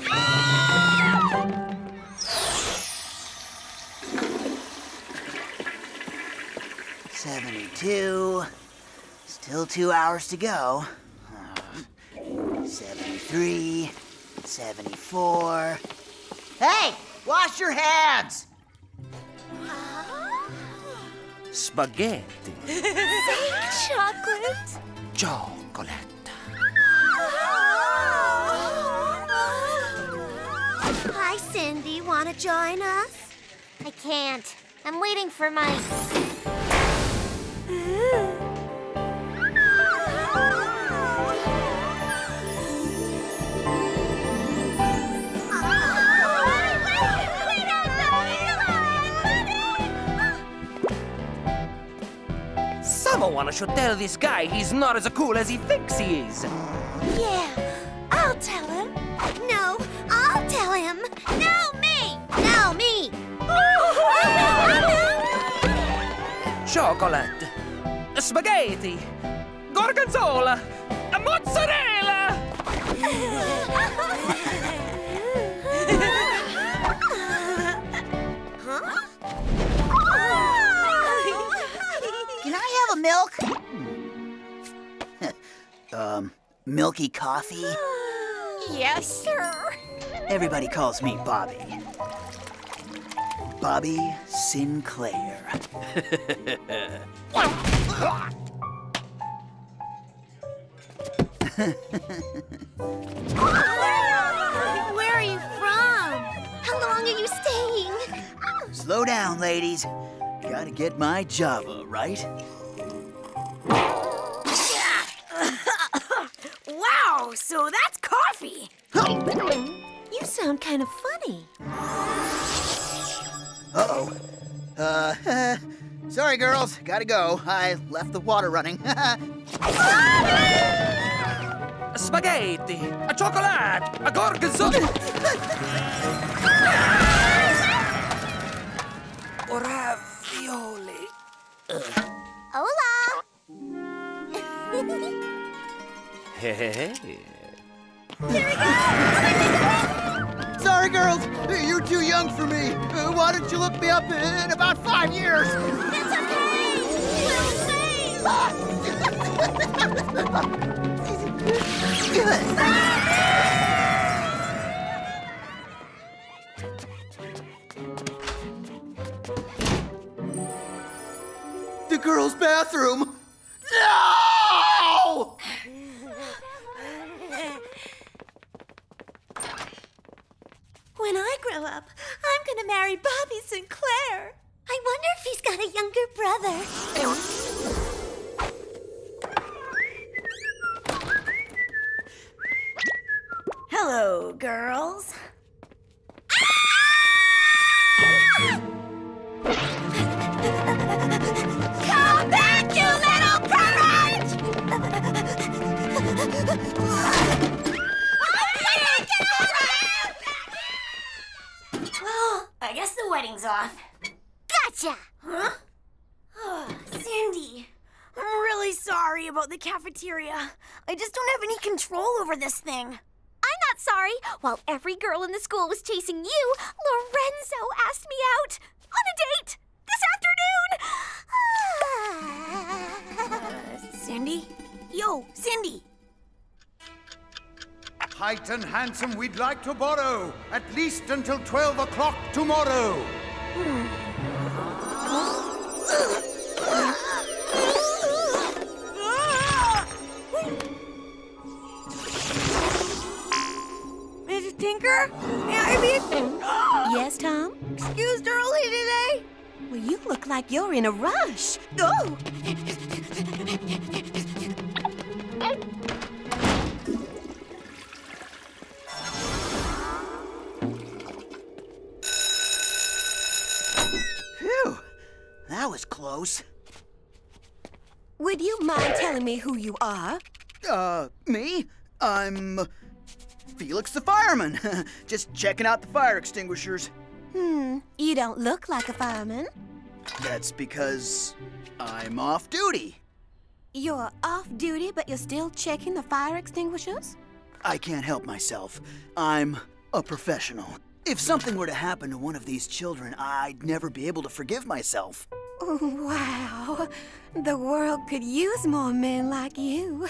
Ah! '72, still 2 hours to go. 73, 74. Hey, wash your hands! Spaghetti. Chocolate. Chocolate. Hi, Cindy. Wanna join us? I can't. I'm waiting for my... Someone should tell this guy he's not as cool as he thinks he is. Yeah, I'll tell him. No, I'll tell him. No, me! No, me! chocolate, spaghetti, gorgonzola, mozzarella! Huh? Can I have a milk? Milky coffee? Yes, sir. Everybody calls me Bobby. Bobby Sinclair. Where are you from? How long are you staying? Slow down, ladies. Gotta get my Java, right? Wow, so that's coffee. You sound kind of funny. Uh-oh. Sorry, girls. Gotta go. I left the water running. Spaghetti, a chocolate, a gorgonzola. Ravioli. Hola. Hey. Here we go. Sorry, girls. You're too young for me. Why don't you look me up in about 5 years? It's okay. We're safe. The girls' bathroom. No! When I grow up, I'm gonna marry Bobby Sinclair. I wonder if he's got a younger brother. Hello, girls. Come back, you little parrot! Well, I guess the wedding's off. Gotcha! Huh? Oh, Cindy, I'm really sorry about the cafeteria. I just don't have any control over this thing. I'm not sorry. While every girl in the school was chasing you, Lorenzo asked me out on a date this afternoon. Cindy? Yo, Cindy. Height and handsome, we'd like to borrow at least until 12 o'clock tomorrow. Tinker? May I be? Yes, Tom? Excused early today? Well, you look like you're in a rush. Oh! Phew! That was close. Would you mind telling me who you are? Me? I'm... Felix the fireman. Just checking out the fire extinguishers. You don't look like a fireman. That's because I'm off duty. You're off duty, but you're still checking the fire extinguishers? I can't help myself. I'm a professional. If something were to happen to one of these children, I'd never be able to forgive myself. Wow. The world could use more men like you.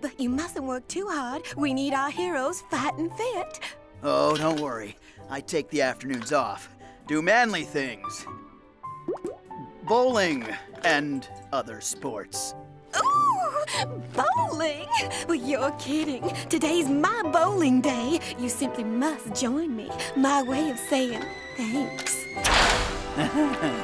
But you mustn't work too hard. We need our heroes fat and fit. Oh, don't worry. I take the afternoons off. Do manly things. Bowling and other sports. Ooh, bowling? Well, you're kidding. Today's my bowling day. You simply must join me. My way of saying thanks. Bowling.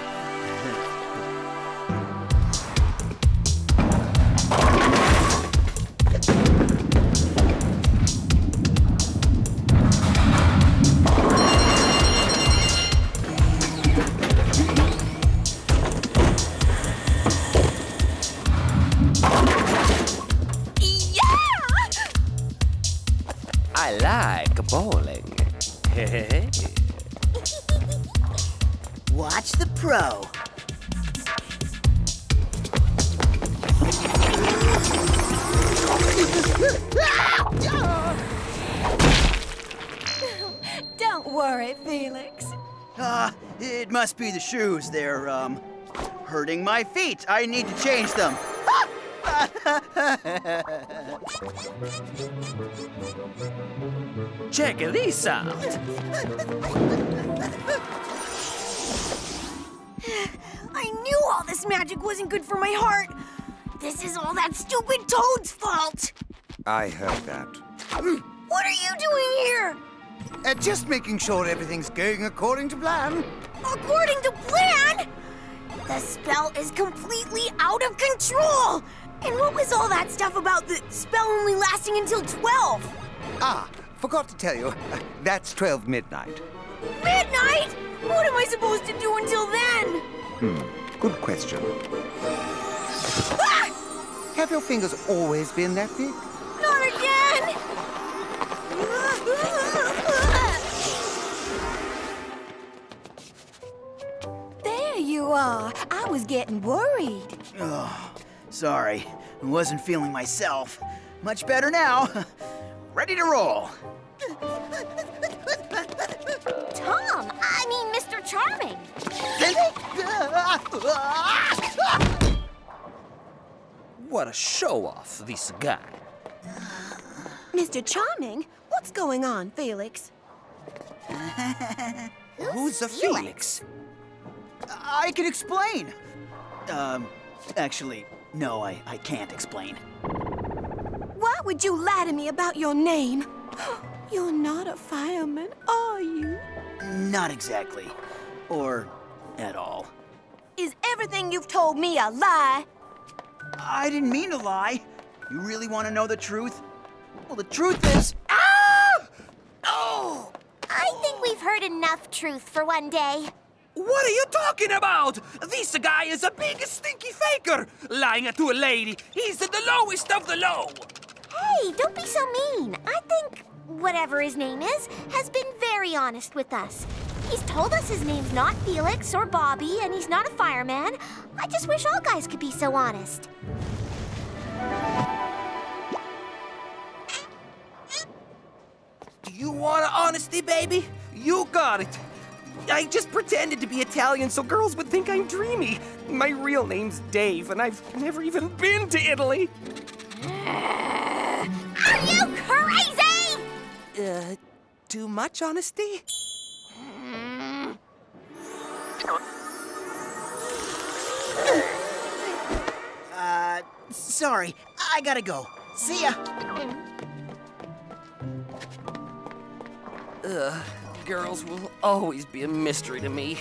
Watch the pro. Don't worry, Felix. It must be the shoes. They're, hurting my feet. I need to change them. Check Elise out. I knew all this magic wasn't good for my heart. This is all that stupid toad's fault. I heard that. What are you doing here? Just making sure everything's going according to plan. According to plan? The spell is completely out of control! And what was all that stuff about the spell only lasting until 12? Ah, forgot to tell you. That's 12 midnight. Midnight? What am I supposed to do until then? Good question. Ah! Have your fingers always been that big? Not again! There you are. I was getting worried. Oh, sorry. I wasn't feeling myself. Much better now. Ready to roll. Tom, I mean Mr. Charming. What a show-off, this guy. Mr. Charming? What's going on, Felix? Who's a Felix? I can explain. Actually, no, I can't explain. Why would you lie to me about your name? You're not a fireman, are you? Not exactly. Or at all. Is everything you've told me a lie? I didn't mean to lie. You really want to know the truth? Well, the truth is... Ah! Oh! I think we've heard enough truth for one day. What are you talking about? This guy is a big, stinky faker. Lying to a lady. He's the lowest of the low. Hey, don't be so mean. I think whatever his name is has been very honest with us. He's told us his name's not Felix or Bobby, and he's not a fireman. I just wish all guys could be so honest. Do you want honesty, baby? You got it. I just pretended to be Italian so girls would think I'm dreamy. My real name's Dave, and I've never even been to Italy. Are you crazy? Too much honesty? Sorry, I gotta go. See ya. Girls will always be a mystery to me.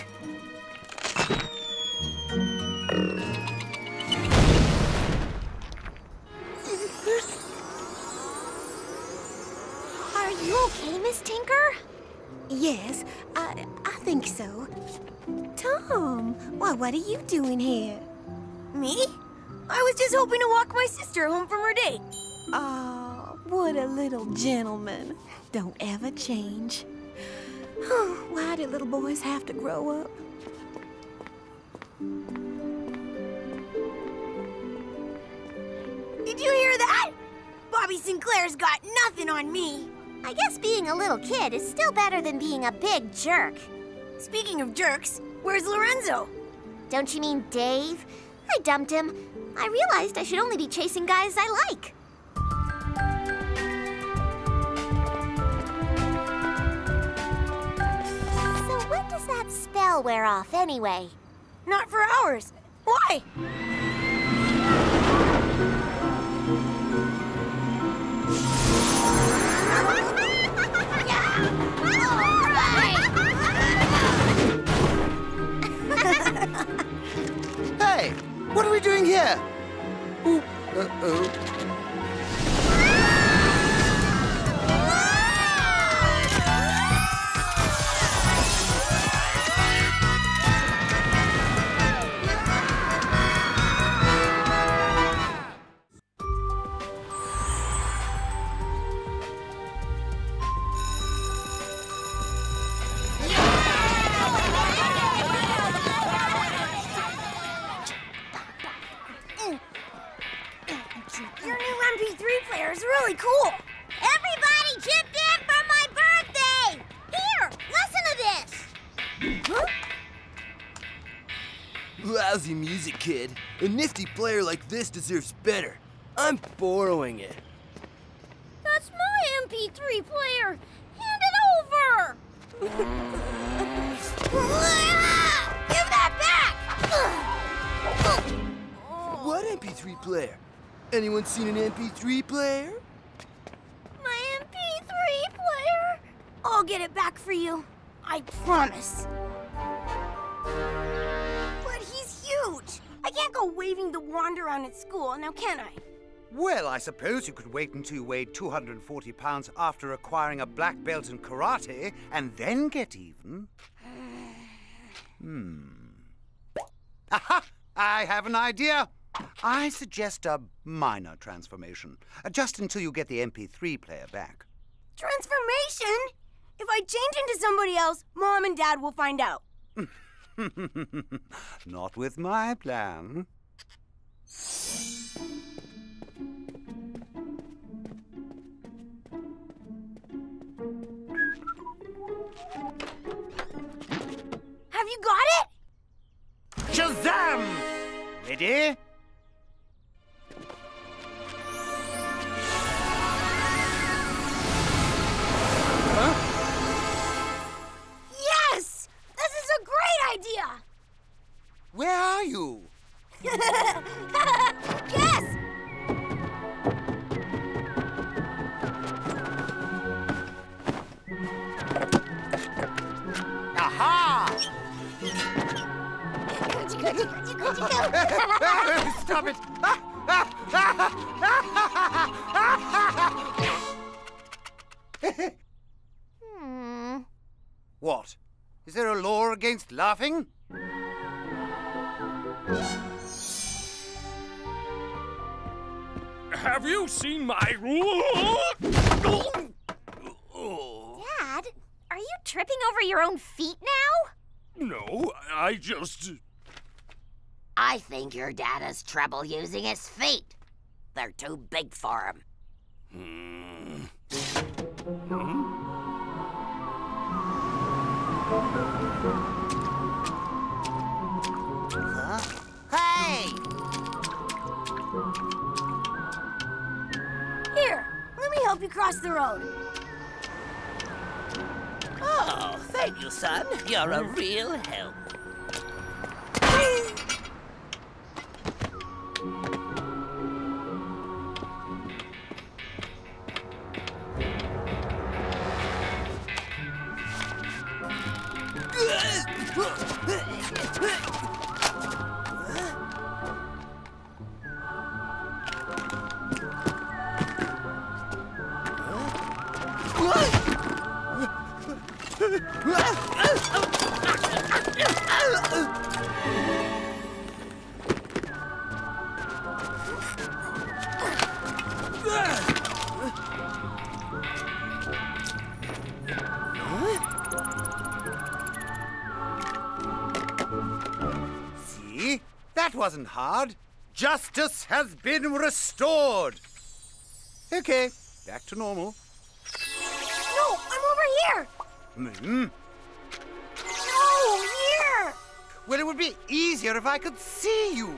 Are you okay, Miss Tinker? Yes, I think so. Tom, what are you doing here? Me? I was just hoping to walk my sister home from her date. Oh, what a little gentleman. Don't ever change. Oh, why do little boys have to grow up? Did you hear that? Bobby Sinclair's got nothing on me. I guess being a little kid is still better than being a big jerk. Speaking of jerks, where's Lorenzo? Don't you mean Dave? I dumped him. I realized I should only be chasing guys I like. So when does that spell wear off anyway? Not for hours. Why? Hey, what are we doing here? Ooh, uh-oh. You're really cool. Everybody chipped in for my birthday! Here, listen to this! Huh? Lousy music, kid. A nifty player like this deserves better. I'm borrowing it. That's my MP3 player. Hand it over! Give that back! What MP3 player? Anyone seen an MP3 player? My MP3 player? I'll get it back for you. I promise. But he's huge. I can't go waving the wand around at school, now can I? Well, I suppose you could wait until you weighed 240 pounds after acquiring a black belt in karate and then get even. Aha! I have an idea. I suggest a minor transformation, just until you get the MP3 player back. Transformation? If I change into somebody else, Mom and Dad will find out. Not with my plan. Have you got it? Shazam! Ready? Huh? Yes! This is a great idea! Where are you? Yes! Aha! Stop it! What? Is there a law against laughing? Have you seen my rule? Dad, are you tripping over your own feet now? No, I just... I think your dad has trouble using his feet. They're too big for him. Huh? Hey! Here, let me help you cross the road. Oh, thank you, son. You're a real help. Wasn't hard. Justice has been restored. Okay, back to normal. No, I'm over here. No, here. Well, it would be easier if I could see you.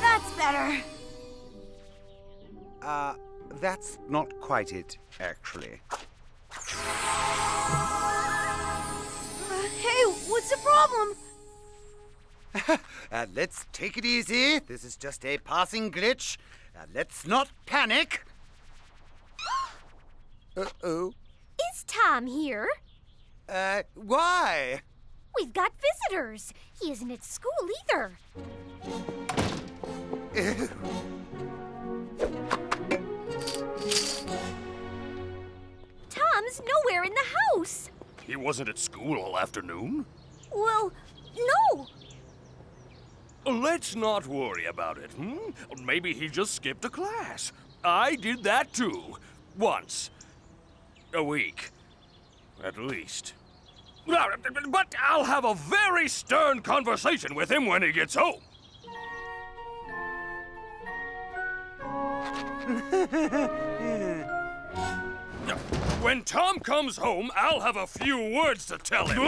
That's better. That's not quite it, actually. Hey, what's the problem? Let's take it easy. This is just a passing glitch. Let's not panic. Uh-oh. Is Tom here? Why? We've got visitors. He isn't at school either. Tom's nowhere in the house. He wasn't at school all afternoon? Well, no. Let's not worry about it, Maybe he just skipped a class. I did that too. Once. A week. At least. But I'll have a very stern conversation with him when he gets home. When Tom comes home, I'll have a few words to tell him.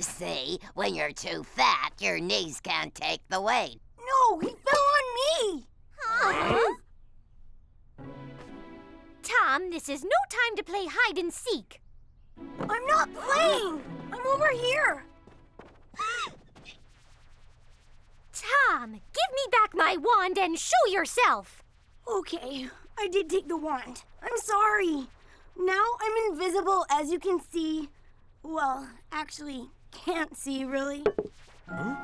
See, when you're too fat, your knees can't take the weight. No, he fell on me. Huh? Tom, this is no time to play hide and seek. I'm not playing. I'm over here. Tom, give me back my wand and show yourself. Okay, I did take the wand. I'm sorry. Now I'm invisible, as you can see. Well, actually, can't see, really. Huh?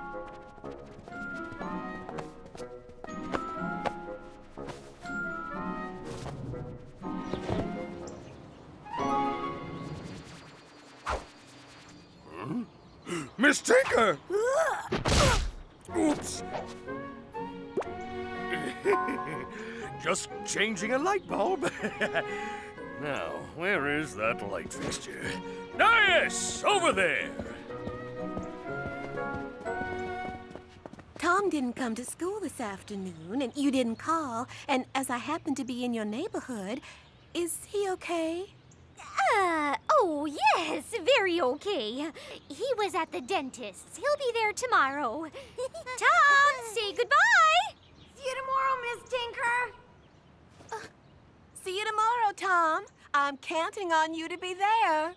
Miss Tinker! Oops! Just changing a light bulb. Now, where is that light fixture? Ah, yes! Over there! Tom didn't come to school this afternoon, and you didn't call, and as I happened to be in your neighborhood, is he okay? Oh, yes, very okay. He was at the dentist's. He'll be there tomorrow. Tom, say goodbye! See you tomorrow, Miss Tinker. See you tomorrow, Tom. I'm counting on you to be there.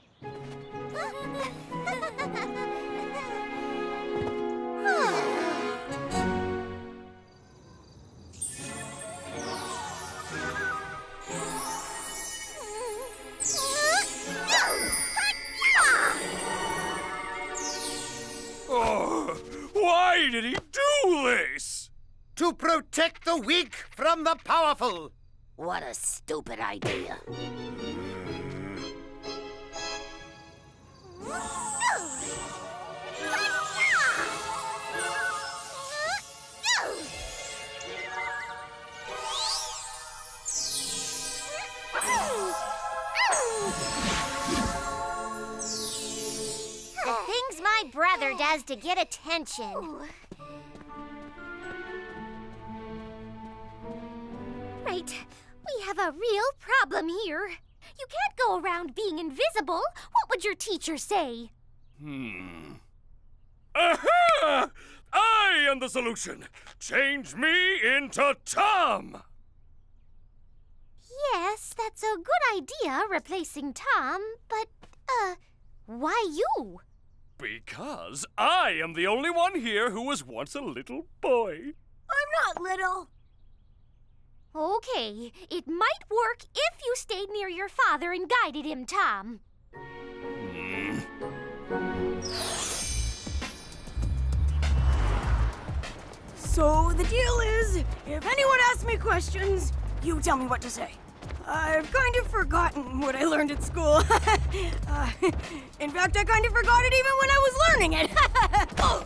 Oh, why did he do this? To protect the weak from the powerful. What a stupid idea. The things my brother does to get attention. Ooh. Right. We have a real problem here. You can't go around being invisible. What would your teacher say? Aha! I am the solution. Change me into Tom. Yes, that's a good idea, replacing Tom, but, why you? Because I am the only one here who was once a little boy. I'm not little. Okay, it might work if you stayed near your father and guided him, Tom. So the deal is, if anyone asks me questions, you tell me what to say. I've kind of forgotten what I learned at school. In fact, I kind of forgot it even when I was learning it. Oh.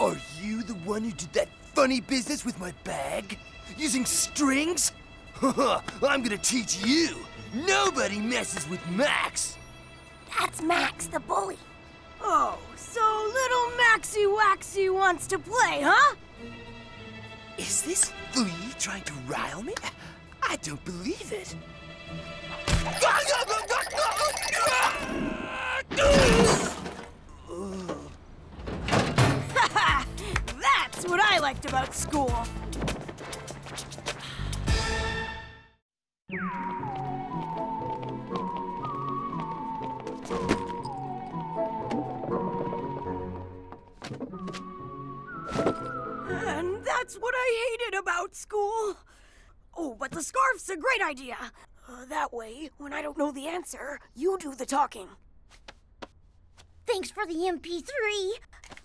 Are you the one who did that funny business with my bag? Using strings? I'm gonna teach you. Nobody messes with Max. That's Max the bully. Oh, so little Maxie Waxie wants to play, huh? Is this flea trying to rile me? I don't believe it. That's what I liked about school. And that's what I hated about school. Oh, but the scarf's a great idea. That way, when I don't know the answer, you do the talking. Thanks for the MP3.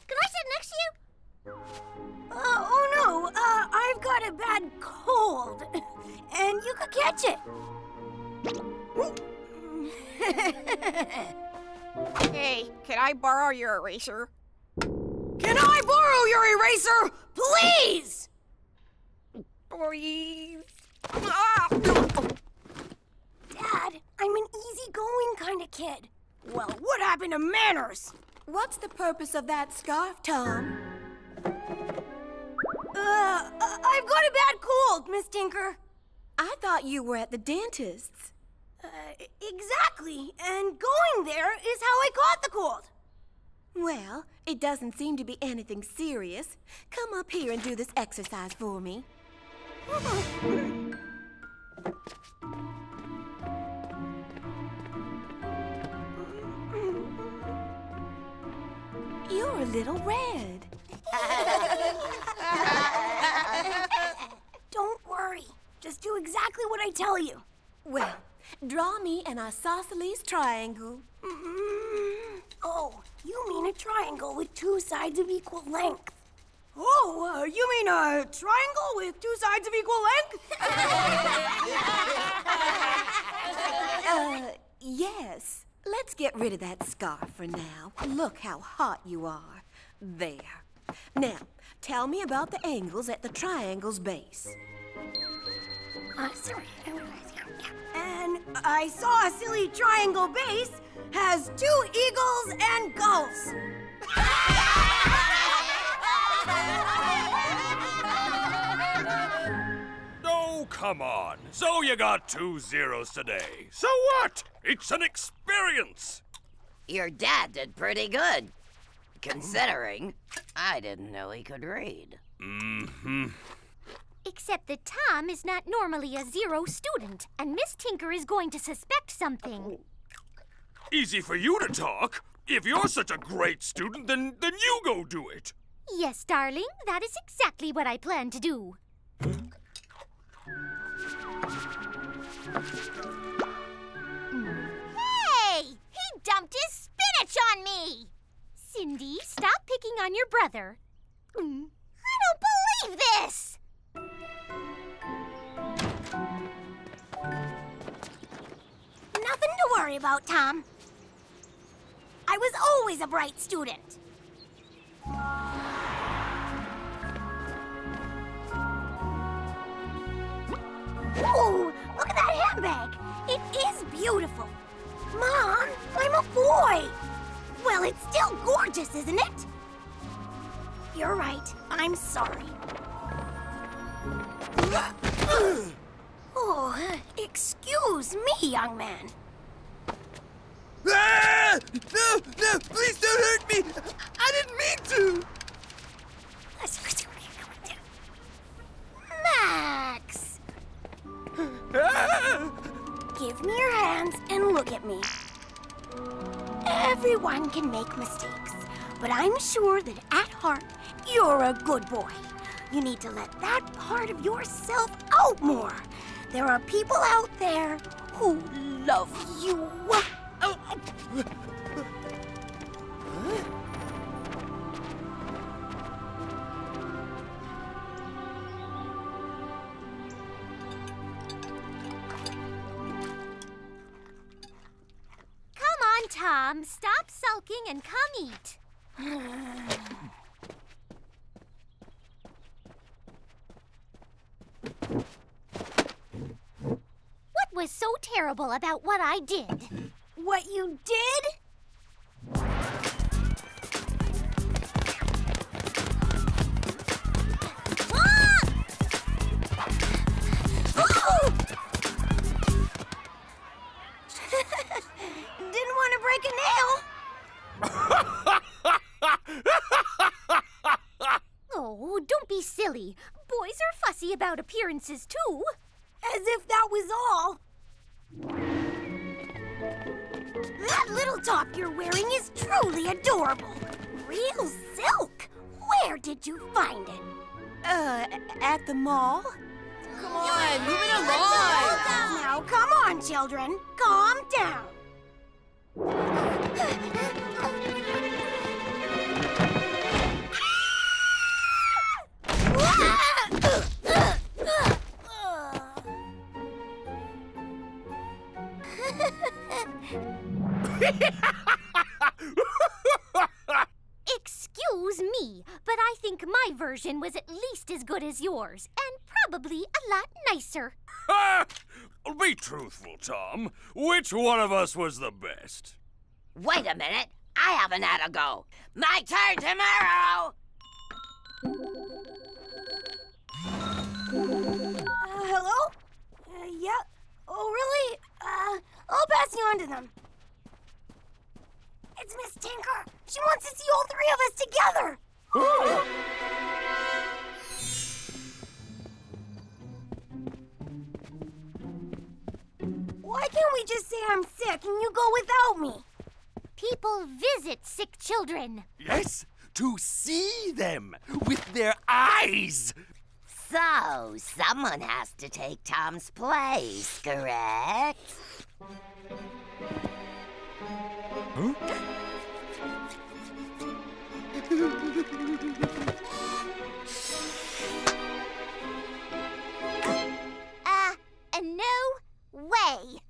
Can I sit next to you? Oh no, I've got a bad cold. And you could catch it. Hey, can I borrow your eraser? Can I borrow your eraser? Please! Please. Ah. Dad, I'm an easygoing kind of kid. Well, what happened to manners? What's the purpose of that scarf, Tom? I've got a bad cold, Miss Tinker. I thought you were at the dentist's. Exactly, and going there is how I caught the cold. Well, it doesn't seem to be anything serious. Come up here and do this exercise for me. You're a little red. Don't worry. Just do exactly what I tell you. Well, draw me an isosceles triangle. Oh, you mean a triangle with two sides of equal length. Oh, you mean a triangle with two sides of equal length? Yes. Let's get rid of that scarf for now. Look how hot you are. There. Now, tell me about the angles at the triangle's base. Sorry. An isosceles triangle base has two eagles and gulls. Oh, come on. So you got 2 zeros today. So what? It's an experience. Your dad did pretty good. Considering, I didn't know he could read. Mm-hmm. Except that Tom is not normally a 0 student, and Miss Tinker is going to suspect something. Easy for you to talk. If you're such a great student, then you go do it. Yes, darling. That is exactly what I plan to do. Hey! He dumped his spinach on me! Cindy, stop picking on your brother. I don't believe this! Nothing to worry about, Tom. I was always a bright student. Ooh, look at that handbag. It is beautiful. Mom, I'm a boy. Well, it's still gorgeous, isn't it? You're right. I'm sorry. Oh, excuse me, young man. Ah! No, no, please don't hurt me. I didn't mean to. Max. Ah! Give me your hands and look at me. Everyone can make mistakes, but I'm sure that at heart, you're a good boy. You need to let that part of yourself out more. There are people out there who love you. Come on, Tom. Stop sulking and come eat. What was so terrible about what I did? What you did? Oh! Didn't want to break a nail. Oh, don't be silly. Boys are fussy about appearances, too. As if that was all. That little top you're wearing is truly adorable. Real silk. Where did you find it? At the mall. Come on, move it along. Now, come on, children. Calm down. Excuse me, but I think my version was at least as good as yours, and probably a lot nicer. Be truthful, Tom. Which one of us was the best? Wait a minute. I haven't had a go. My turn tomorrow! Yeah. Oh, really? I'll pass you on to them. It's Miss Tinker. She wants to see all three of us together. Oh. Why can't we just say I'm sick and you go without me? People visit sick children. Yes, to see them with their eyes. So, someone has to take Tom's place, correct? Huh? No way!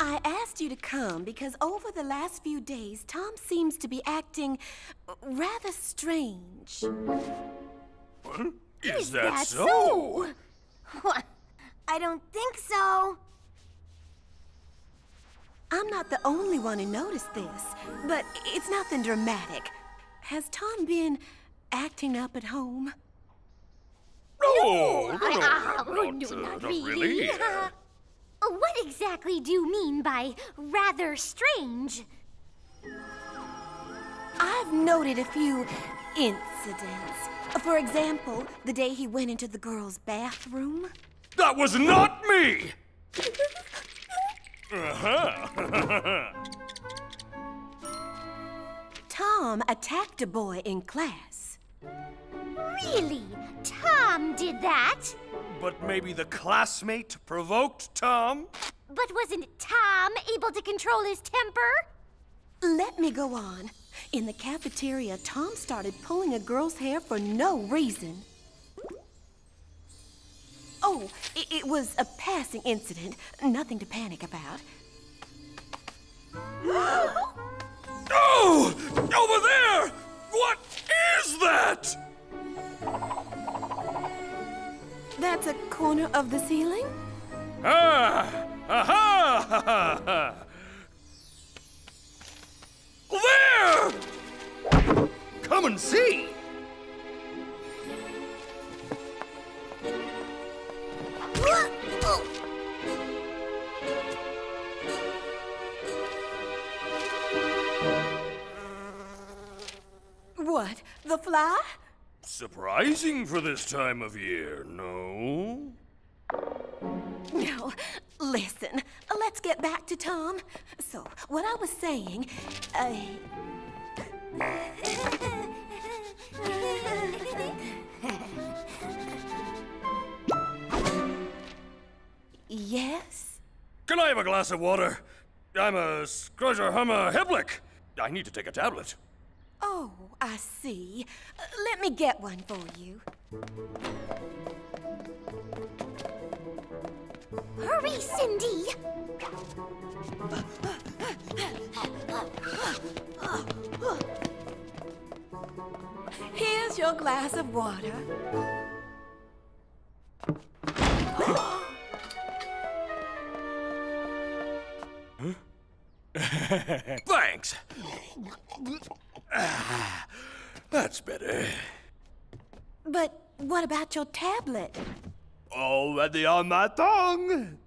I asked you to come because over the last few days, Tom seems to be acting rather strange. Well, is that so? What? I don't think so. I'm not the only one who noticed this, but it's nothing dramatic. Has Tom been acting up at home? No, not really. What exactly do you mean by rather strange? I've noted a few incidents. For example, the day he went into the girls' bathroom. That was not me! Uh-huh. Tom attacked a boy in class. Really? Tom did that? But maybe the classmate provoked Tom? But wasn't Tom able to control his temper? Let me go on. In the cafeteria, Tom started pulling a girl's hair for no reason. Oh, it was a passing incident. Nothing to panic about. Oh! Over there! What is that? That's a corner of the ceiling? Ah! Aha! There! Come and see! What? The fly? Surprising for this time of year, no? No. Listen, let's get back to Tom. So, what I was saying... Yes? Can I have a glass of water? I'm a scrusher hummer hiblick. I need to take a tablet. Oh, I see. Let me get one for you. Hurry, Cindy! Here's your glass of water. Thanks. Ah, that's better. But what about your tablet? Already on my tongue.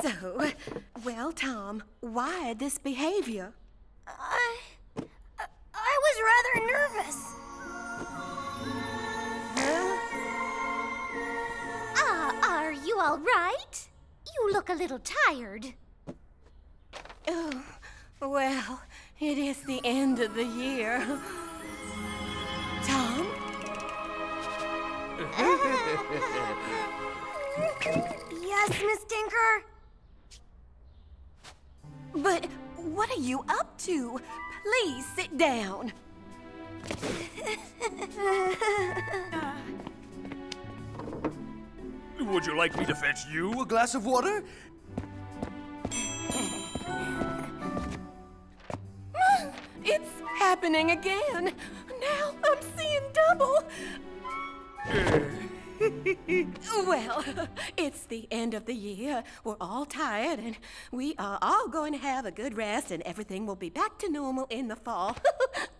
So, well, Tom, why this behavior? I was rather nervous. Are you all right? You look a little tired. Oh, well, it is the end of the year. Tom? Yes, Miss Tinker? But what are you up to? Please sit down. Would you like me to fetch you a glass of water? It's happening again. Now I'm seeing double. Well, it's the end of the year. We're all tired, and we are all going to have a good rest, and everything will be back to normal in the fall.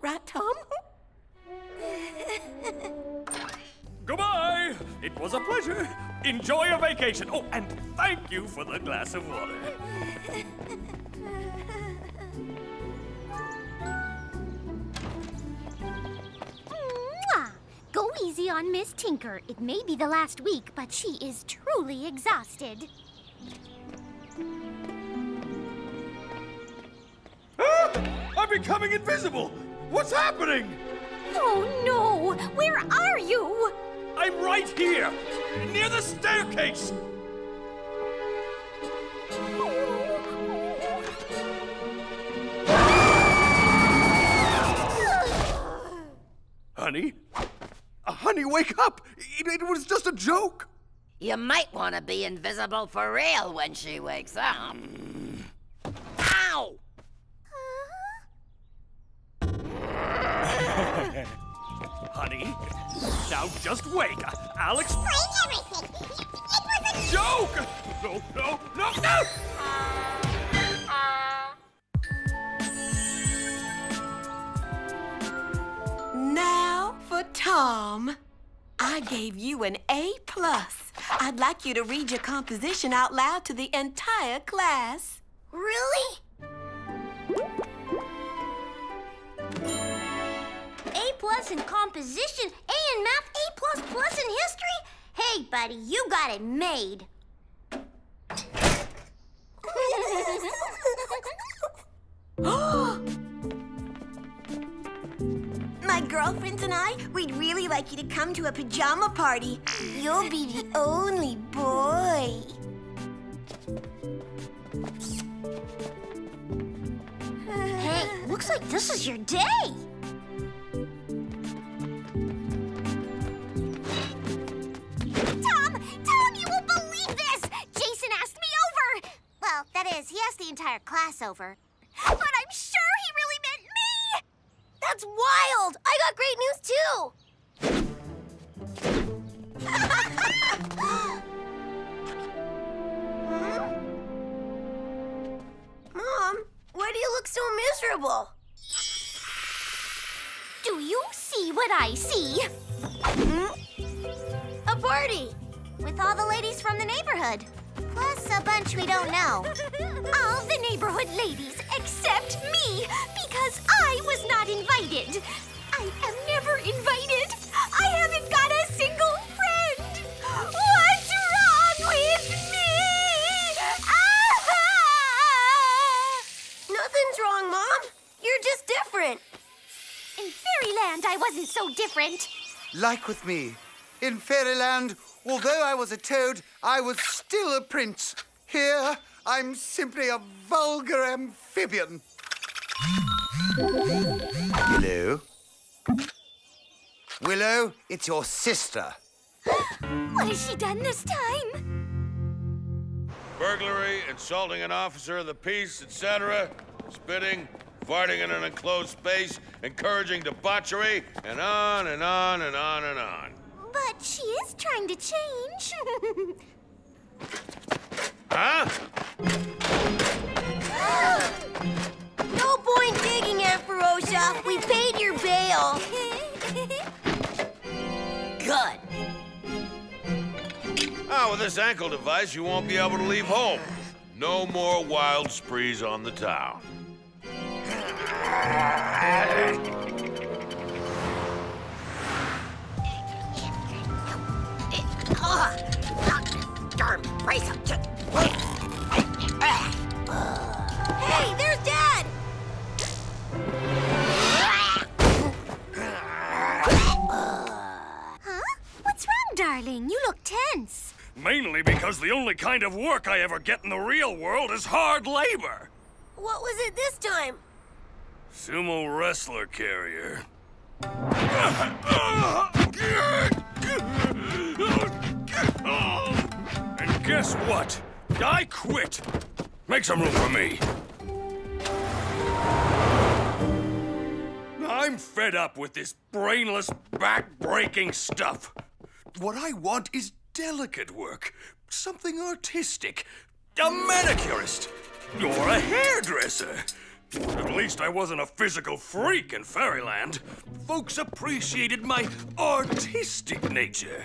Right, Tom? Goodbye! It was a pleasure. Enjoy your vacation. Oh, and thank you for the glass of water. Go easy on Miss Tinker. It may be the last week, but she is truly exhausted. Ah! I'm becoming invisible! What's happening? Oh no! Where are you? I'm right here! Near the staircase! Honey? Honey, wake up! It was just a joke! You might want to be invisible for real when she wakes up. Ow! Honey, now just wake. I'll explain everything. It was a joke! No, no, no, no! Now for Tom. I gave you an A+. I'd like you to read your composition out loud to the entire class. Really? A+ in composition, A in math, A++ in history? Hey, buddy, you got it made. My girlfriends and I, we'd really like you to come to a pajama party. You'll be the only boy. Hey, looks like this is your day. Tom, you won't believe this! Jason asked me over! Well, that is, he asked the entire class over. But I'm sure he really meant me! That's wild! I got great news, too! Mom, why do you look so miserable? Do you see what I see? A party! With all the ladies from the neighborhood. Plus a bunch we don't know. All the neighborhood ladies except me, because I was not invited. I am never invited. I haven't got a single friend. What's wrong with me? Ah! Nothing's wrong, Mom. You're just different. In Fairyland, I wasn't so different. Like with me. In Fairyland, although I was a toad, I was still a prince. Here, I'm simply a vulgar amphibian. Willow? Willow, it's your sister. What has she done this time? Burglary, insulting an officer of the peace, etc. Spitting, farting in an enclosed space, encouraging debauchery, and on and on and on and on. But she is trying to change. Huh? No point digging, Aunt Ferocia. We paid your bail. Good. Ah, with this ankle device, you won't be able to leave home. No more wild sprees on the town. Hey, there's Dad! Huh? What's wrong, darling? You look tense. Mainly because the only kind of work I ever get in the real world is hard labor. What was it this time? Sumo wrestler carrier. And guess what? I quit. Make some room for me. I'm fed up with this brainless, back-breaking stuff. What I want is delicate work, something artistic, a manicurist, or a hairdresser. At least I wasn't a physical freak in Fairyland. Folks appreciated my artistic nature.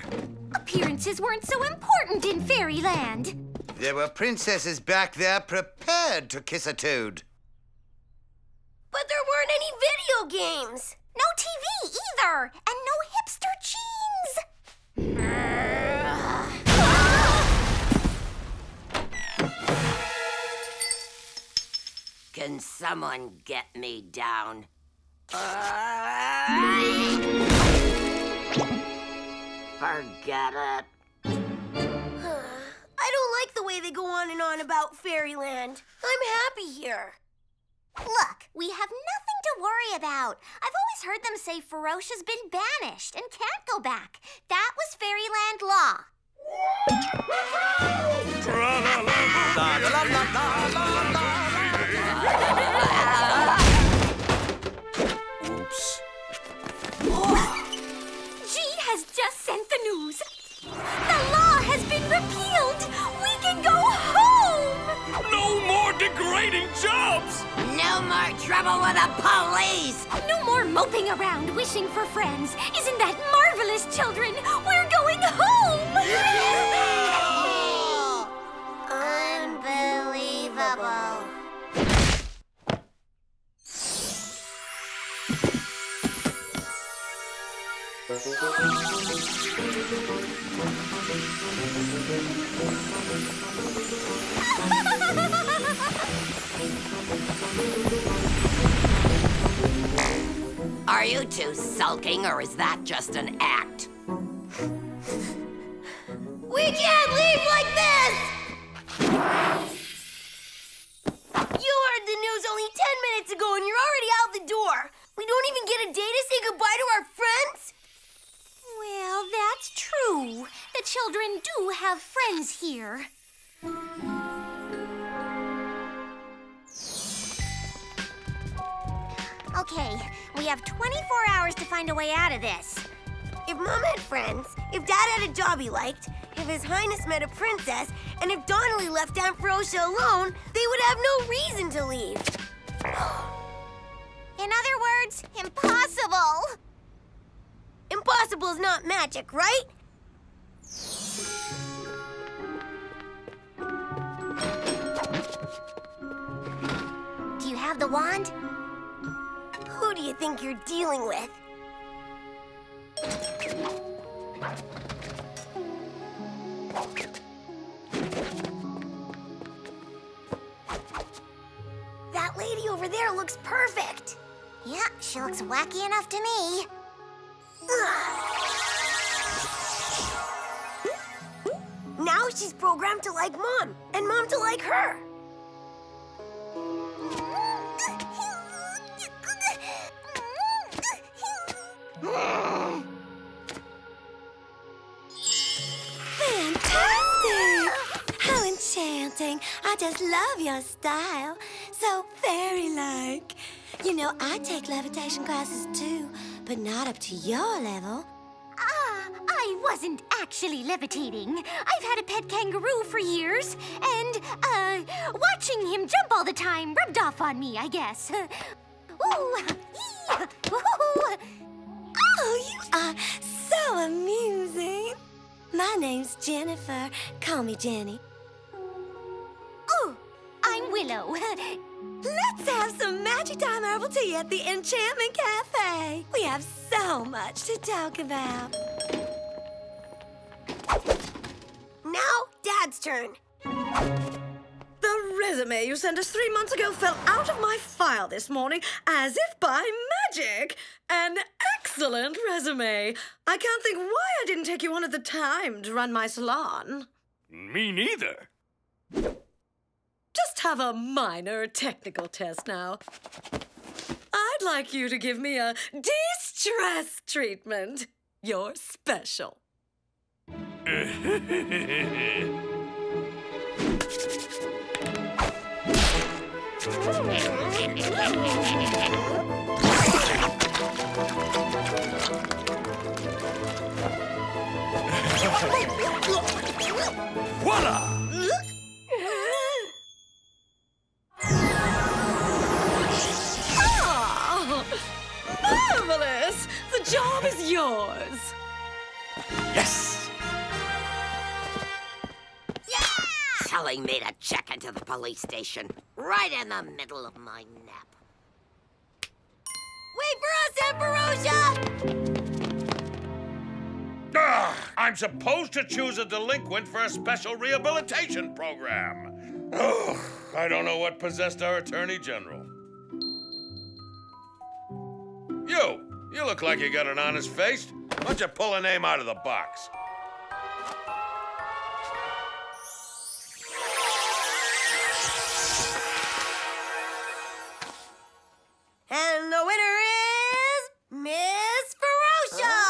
Appearances weren't so important in Fairyland. There were princesses back there prepared to kiss a toad. But there weren't any video games. No TV either, and no hipster jeans. Can someone get me down? Forget it. I don't like the way they go on and on about Fairyland. I'm happy here. Look, we have nothing to worry about. I've always heard them say Ferocia's been banished and can't go back. That was Fairyland law. Oops. G has just sent the news. The law has been repealed. We can go home. No more degrading jobs. No more trouble with the police! No more moping around wishing for friends. Isn't that marvelous, children? We're going home! Unbelievable! Are you two sulking, or is that just an act? We can't leave like this! You heard the news only 10 minutes ago, and you're already out the door. We don't even get a day to say goodbye to our friends? Well, that's true. The children do have friends here. Okay, we have 24 hours to find a way out of this. If Mom had friends, if Dad had a job he liked, if His Highness met a princess, and if Donnelly left Aunt Ferocia alone, they would have no reason to leave. In other words, impossible. Impossible is not magic, right? Do you have the wand? Who do you think you're dealing with? That lady over there looks perfect. Yeah, she looks wacky enough to me. Now she's programmed to like Mom, and Mom to like her. Fantastic! How enchanting. I just love your style. So fairy-like. You know, I take levitation classes too, but not up to your level. Ah, I wasn't actually levitating. I've had a pet kangaroo for years, and, watching him jump all the time rubbed off on me, I guess. Ooh! Woo-hoo-hoo. Oh, you are so amusing. My name's Jennifer. Call me Jenny. Oh, I'm Willow. Let's have some magic time herbal tea at the Enchantment Cafe. We have so much to talk about. Now, Dad's turn. The resume you sent us 3 months ago fell out of my file this morning, as if by magic. An excellent resume. I can't think why I didn't take you on at the time to run my salon. Me neither. Just have a minor technical test now. I'd like you to give me a de-stress treatment. You're special. Voila! Ah! Marvelous! The job is yours. Yes! Yeah! Telling me to check into the police station, right in the middle of my nap. Wait for us, Ferocia! Ugh, I'm supposed to choose a delinquent for a special rehabilitation program. Ugh, I don't know what possessed our Attorney General. You look like you got an honest face. Why don't you pull a name out of the box? And the winner is Miss Ferocia! Oh.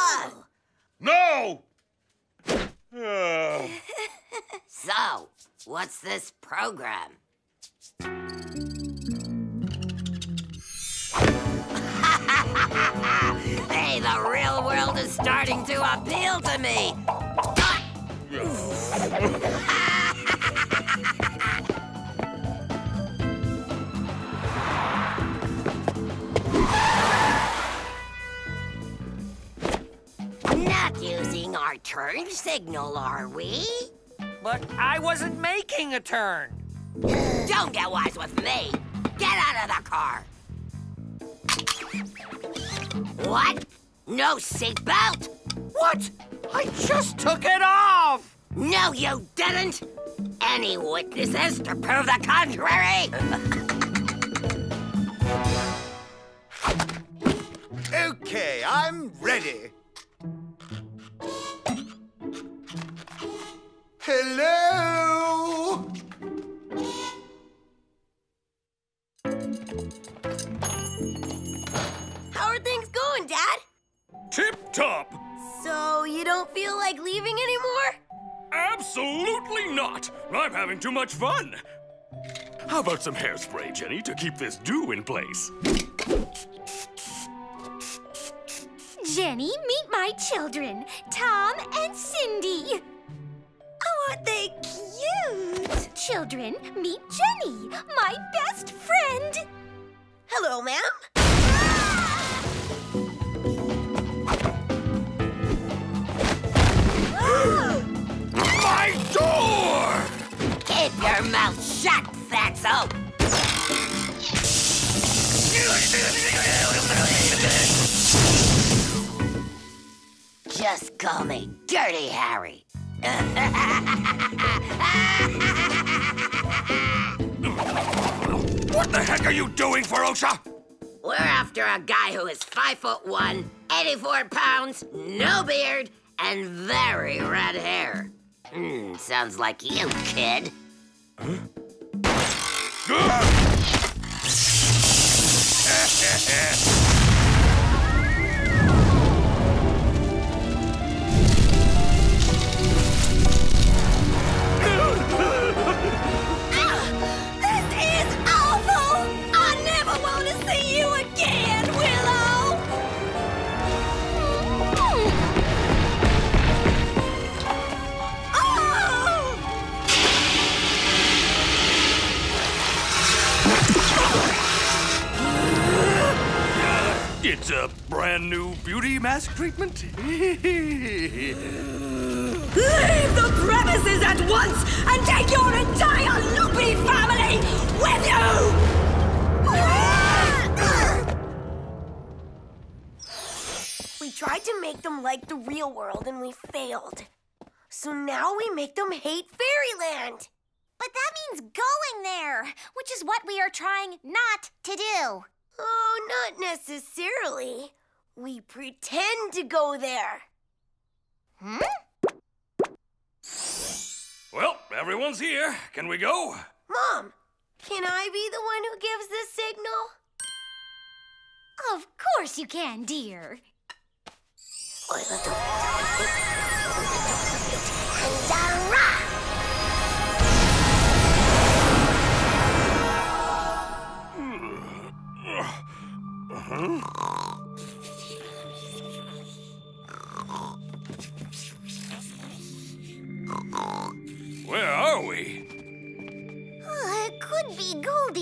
No! So, what's this program? Hey, the real world is starting to appeal to me! Not using our turn signal, are we? But I wasn't making a turn. Don't get wise with me. Get out of the car. What? No seatbelt? What? I just took it off! No, you didn't! Any witnesses to prove the contrary? Okay, I'm ready. Hello? How are things going, Dad? Tip-top! So you don't feel like leaving anymore? Absolutely not! I'm having too much fun! How about some hairspray, Jenny, to keep this dew in place? Jenny, meet my children, Tom and Cindy. Oh, aren't they cute? Children, meet Jenny, my best friend. Hello, ma'am. Ah! Ah! My door! Keep your mouth shut, fatso. Just call me Dirty Harry. What the heck are you doing, Ferocia? We're after a guy who is 5'1", 84 pounds, no beard, and very red hair. Sounds like you, kid. Huh? It's a brand new beauty mask treatment. Leave the premises at once and take your entire loopy family with you! We tried to make them like the real world and we failed. So now we make them hate Fairyland. But that means going there, which is what we are trying not to do. Oh, not necessarily. We pretend to go there. Well, everyone's here. Can we go? Mom, can I be the one who gives the signal? Of course you can, dear. Zorro!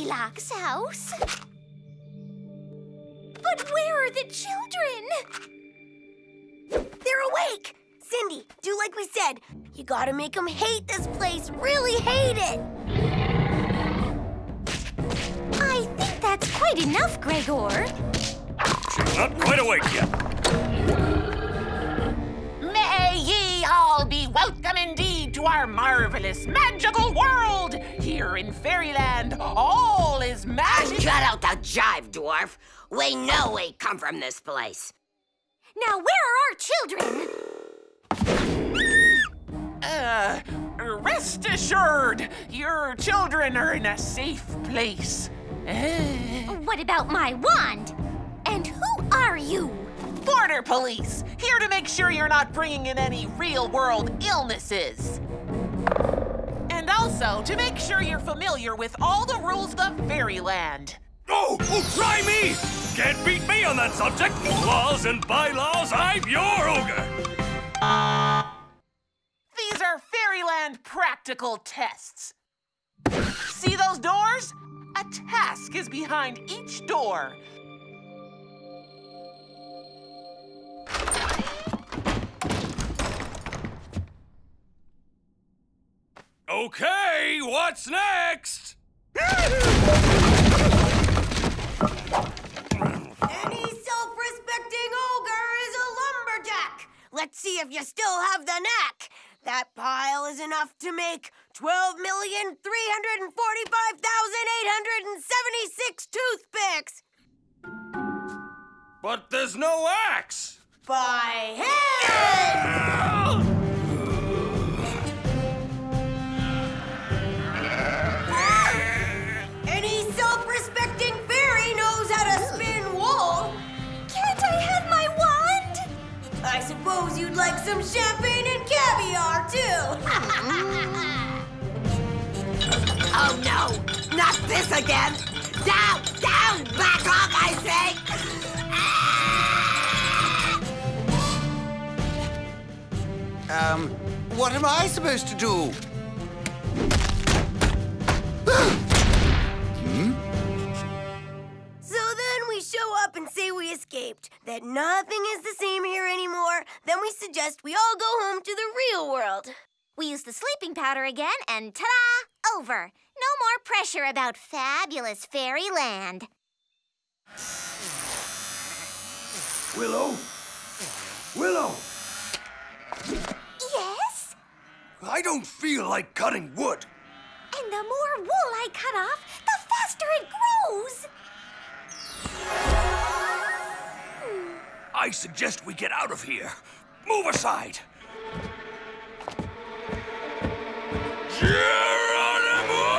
Goldilocks house. But where are the children? They're awake! Cindy, do like we said. You gotta make them hate this place, really hate it. I think that's quite enough, Gregor. She's not quite awake yet. May ye all be welcome indeed to our marvelous magical world. Here in Fairyland, all is magic. Shut out the jive, dwarf. We know we come from this place. Now, where are our children? Rest assured, your children are in a safe place. What about my wand? And who are you? Border police, here to make sure you're not bringing in any real-world illnesses. And also to make sure you're familiar with all the rules of Fairyland. Oh, try me! Can't beat me on that subject. Laws and bylaws, I'm your ogre. These are Fairyland practical tests. See those doors? A task is behind each door. Okay, what's next? Any self-respecting ogre is a lumberjack. Let's see if you still have the knack. That pile is enough to make 12,345,876 toothpicks. But there's no axe. By hand! Any self-respecting fairy knows how to spin wool. Can't I have my wand? I suppose you'd like some champagne and caviar, too. Oh, no. Not this again. Down, down, back off, I say. Ah! What am I supposed to do? And say we escaped, that nothing is the same here anymore, then we suggest we all go home to the real world. We use the sleeping powder again, and ta-da! Over. No more pressure about fabulous Fairyland. Willow? Willow! Yes? I don't feel like cutting wood. And the more wool I cut off, the faster it grows. I suggest we get out of here. Move aside. Geronimo!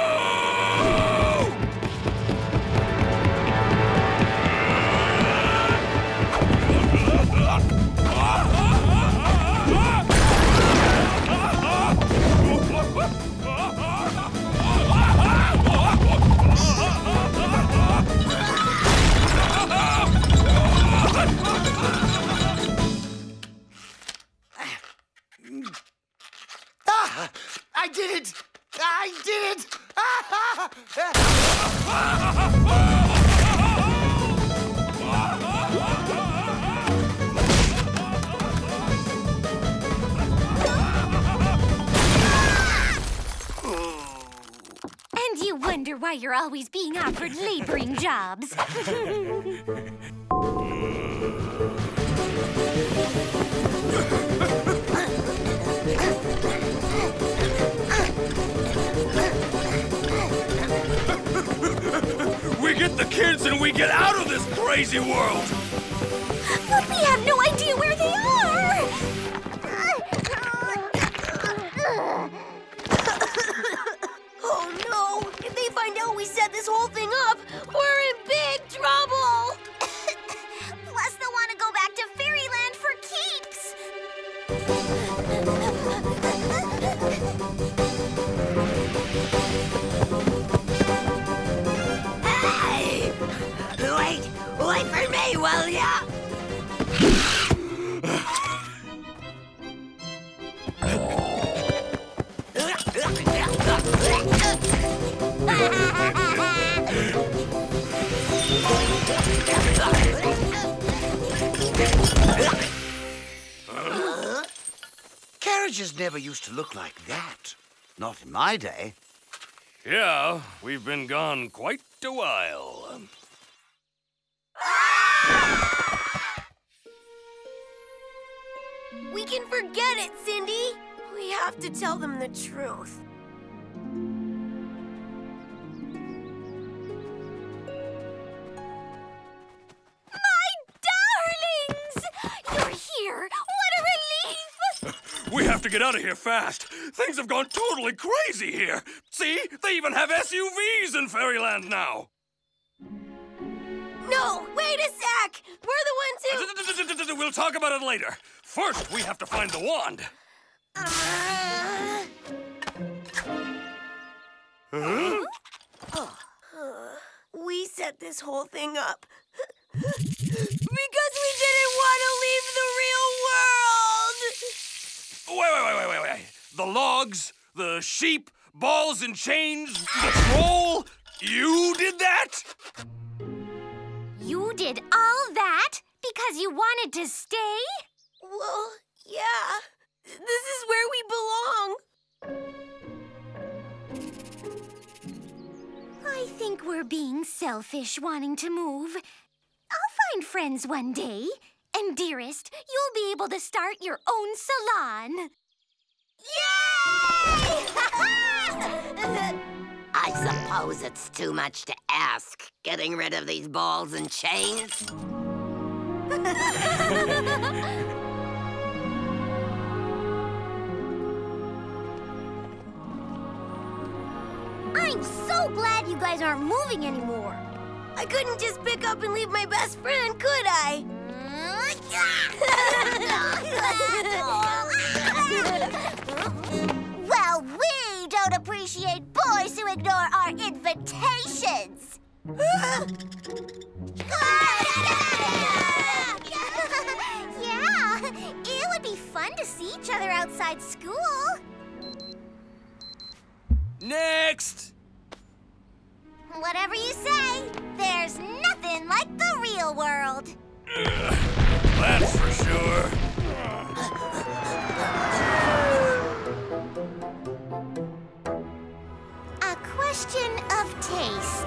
I did it! I did it! And you wonder why you're always being offered laboring jobs. We get the kids and we get out of this crazy world! But we have no idea where they are! Oh no! If they find out we set this whole thing up, we're in big trouble! Plus they'll want to go back to Fairyland for keeps! Hey! Wait for me, Willy! Carriages never used to look like that. Not in my day. Yeah, we've been gone quite a while. We can forget it, Cindy. We have to tell them the truth. My darlings! You're here! What a relief! We have to get out of here fast. Things have gone totally crazy here. See? They even have SUVs in Fairyland now. No! Wait a sec! We're the ones who... We'll talk about it later. First, we have to find the wand. Huh? We set this whole thing up because we didn't want to leave the real world. Wait. The logs, the sheep, balls and chains, the troll. You did that? You did all that because you wanted to stay? Well, yeah. This is where we belong. I think we're being selfish, wanting to move. I'll find friends one day. And dearest, you'll be able to start your own salon. Yay! I suppose it's too much to ask, getting rid of these balls and chains. I'm so glad you guys aren't moving anymore. I couldn't just pick up and leave my best friend, could I? Well, we don't appreciate boys who ignore our invitations. Yeah, it would be fun to see each other outside school. Next! Whatever you say, there's nothing like the real world. That's for sure. A question of taste.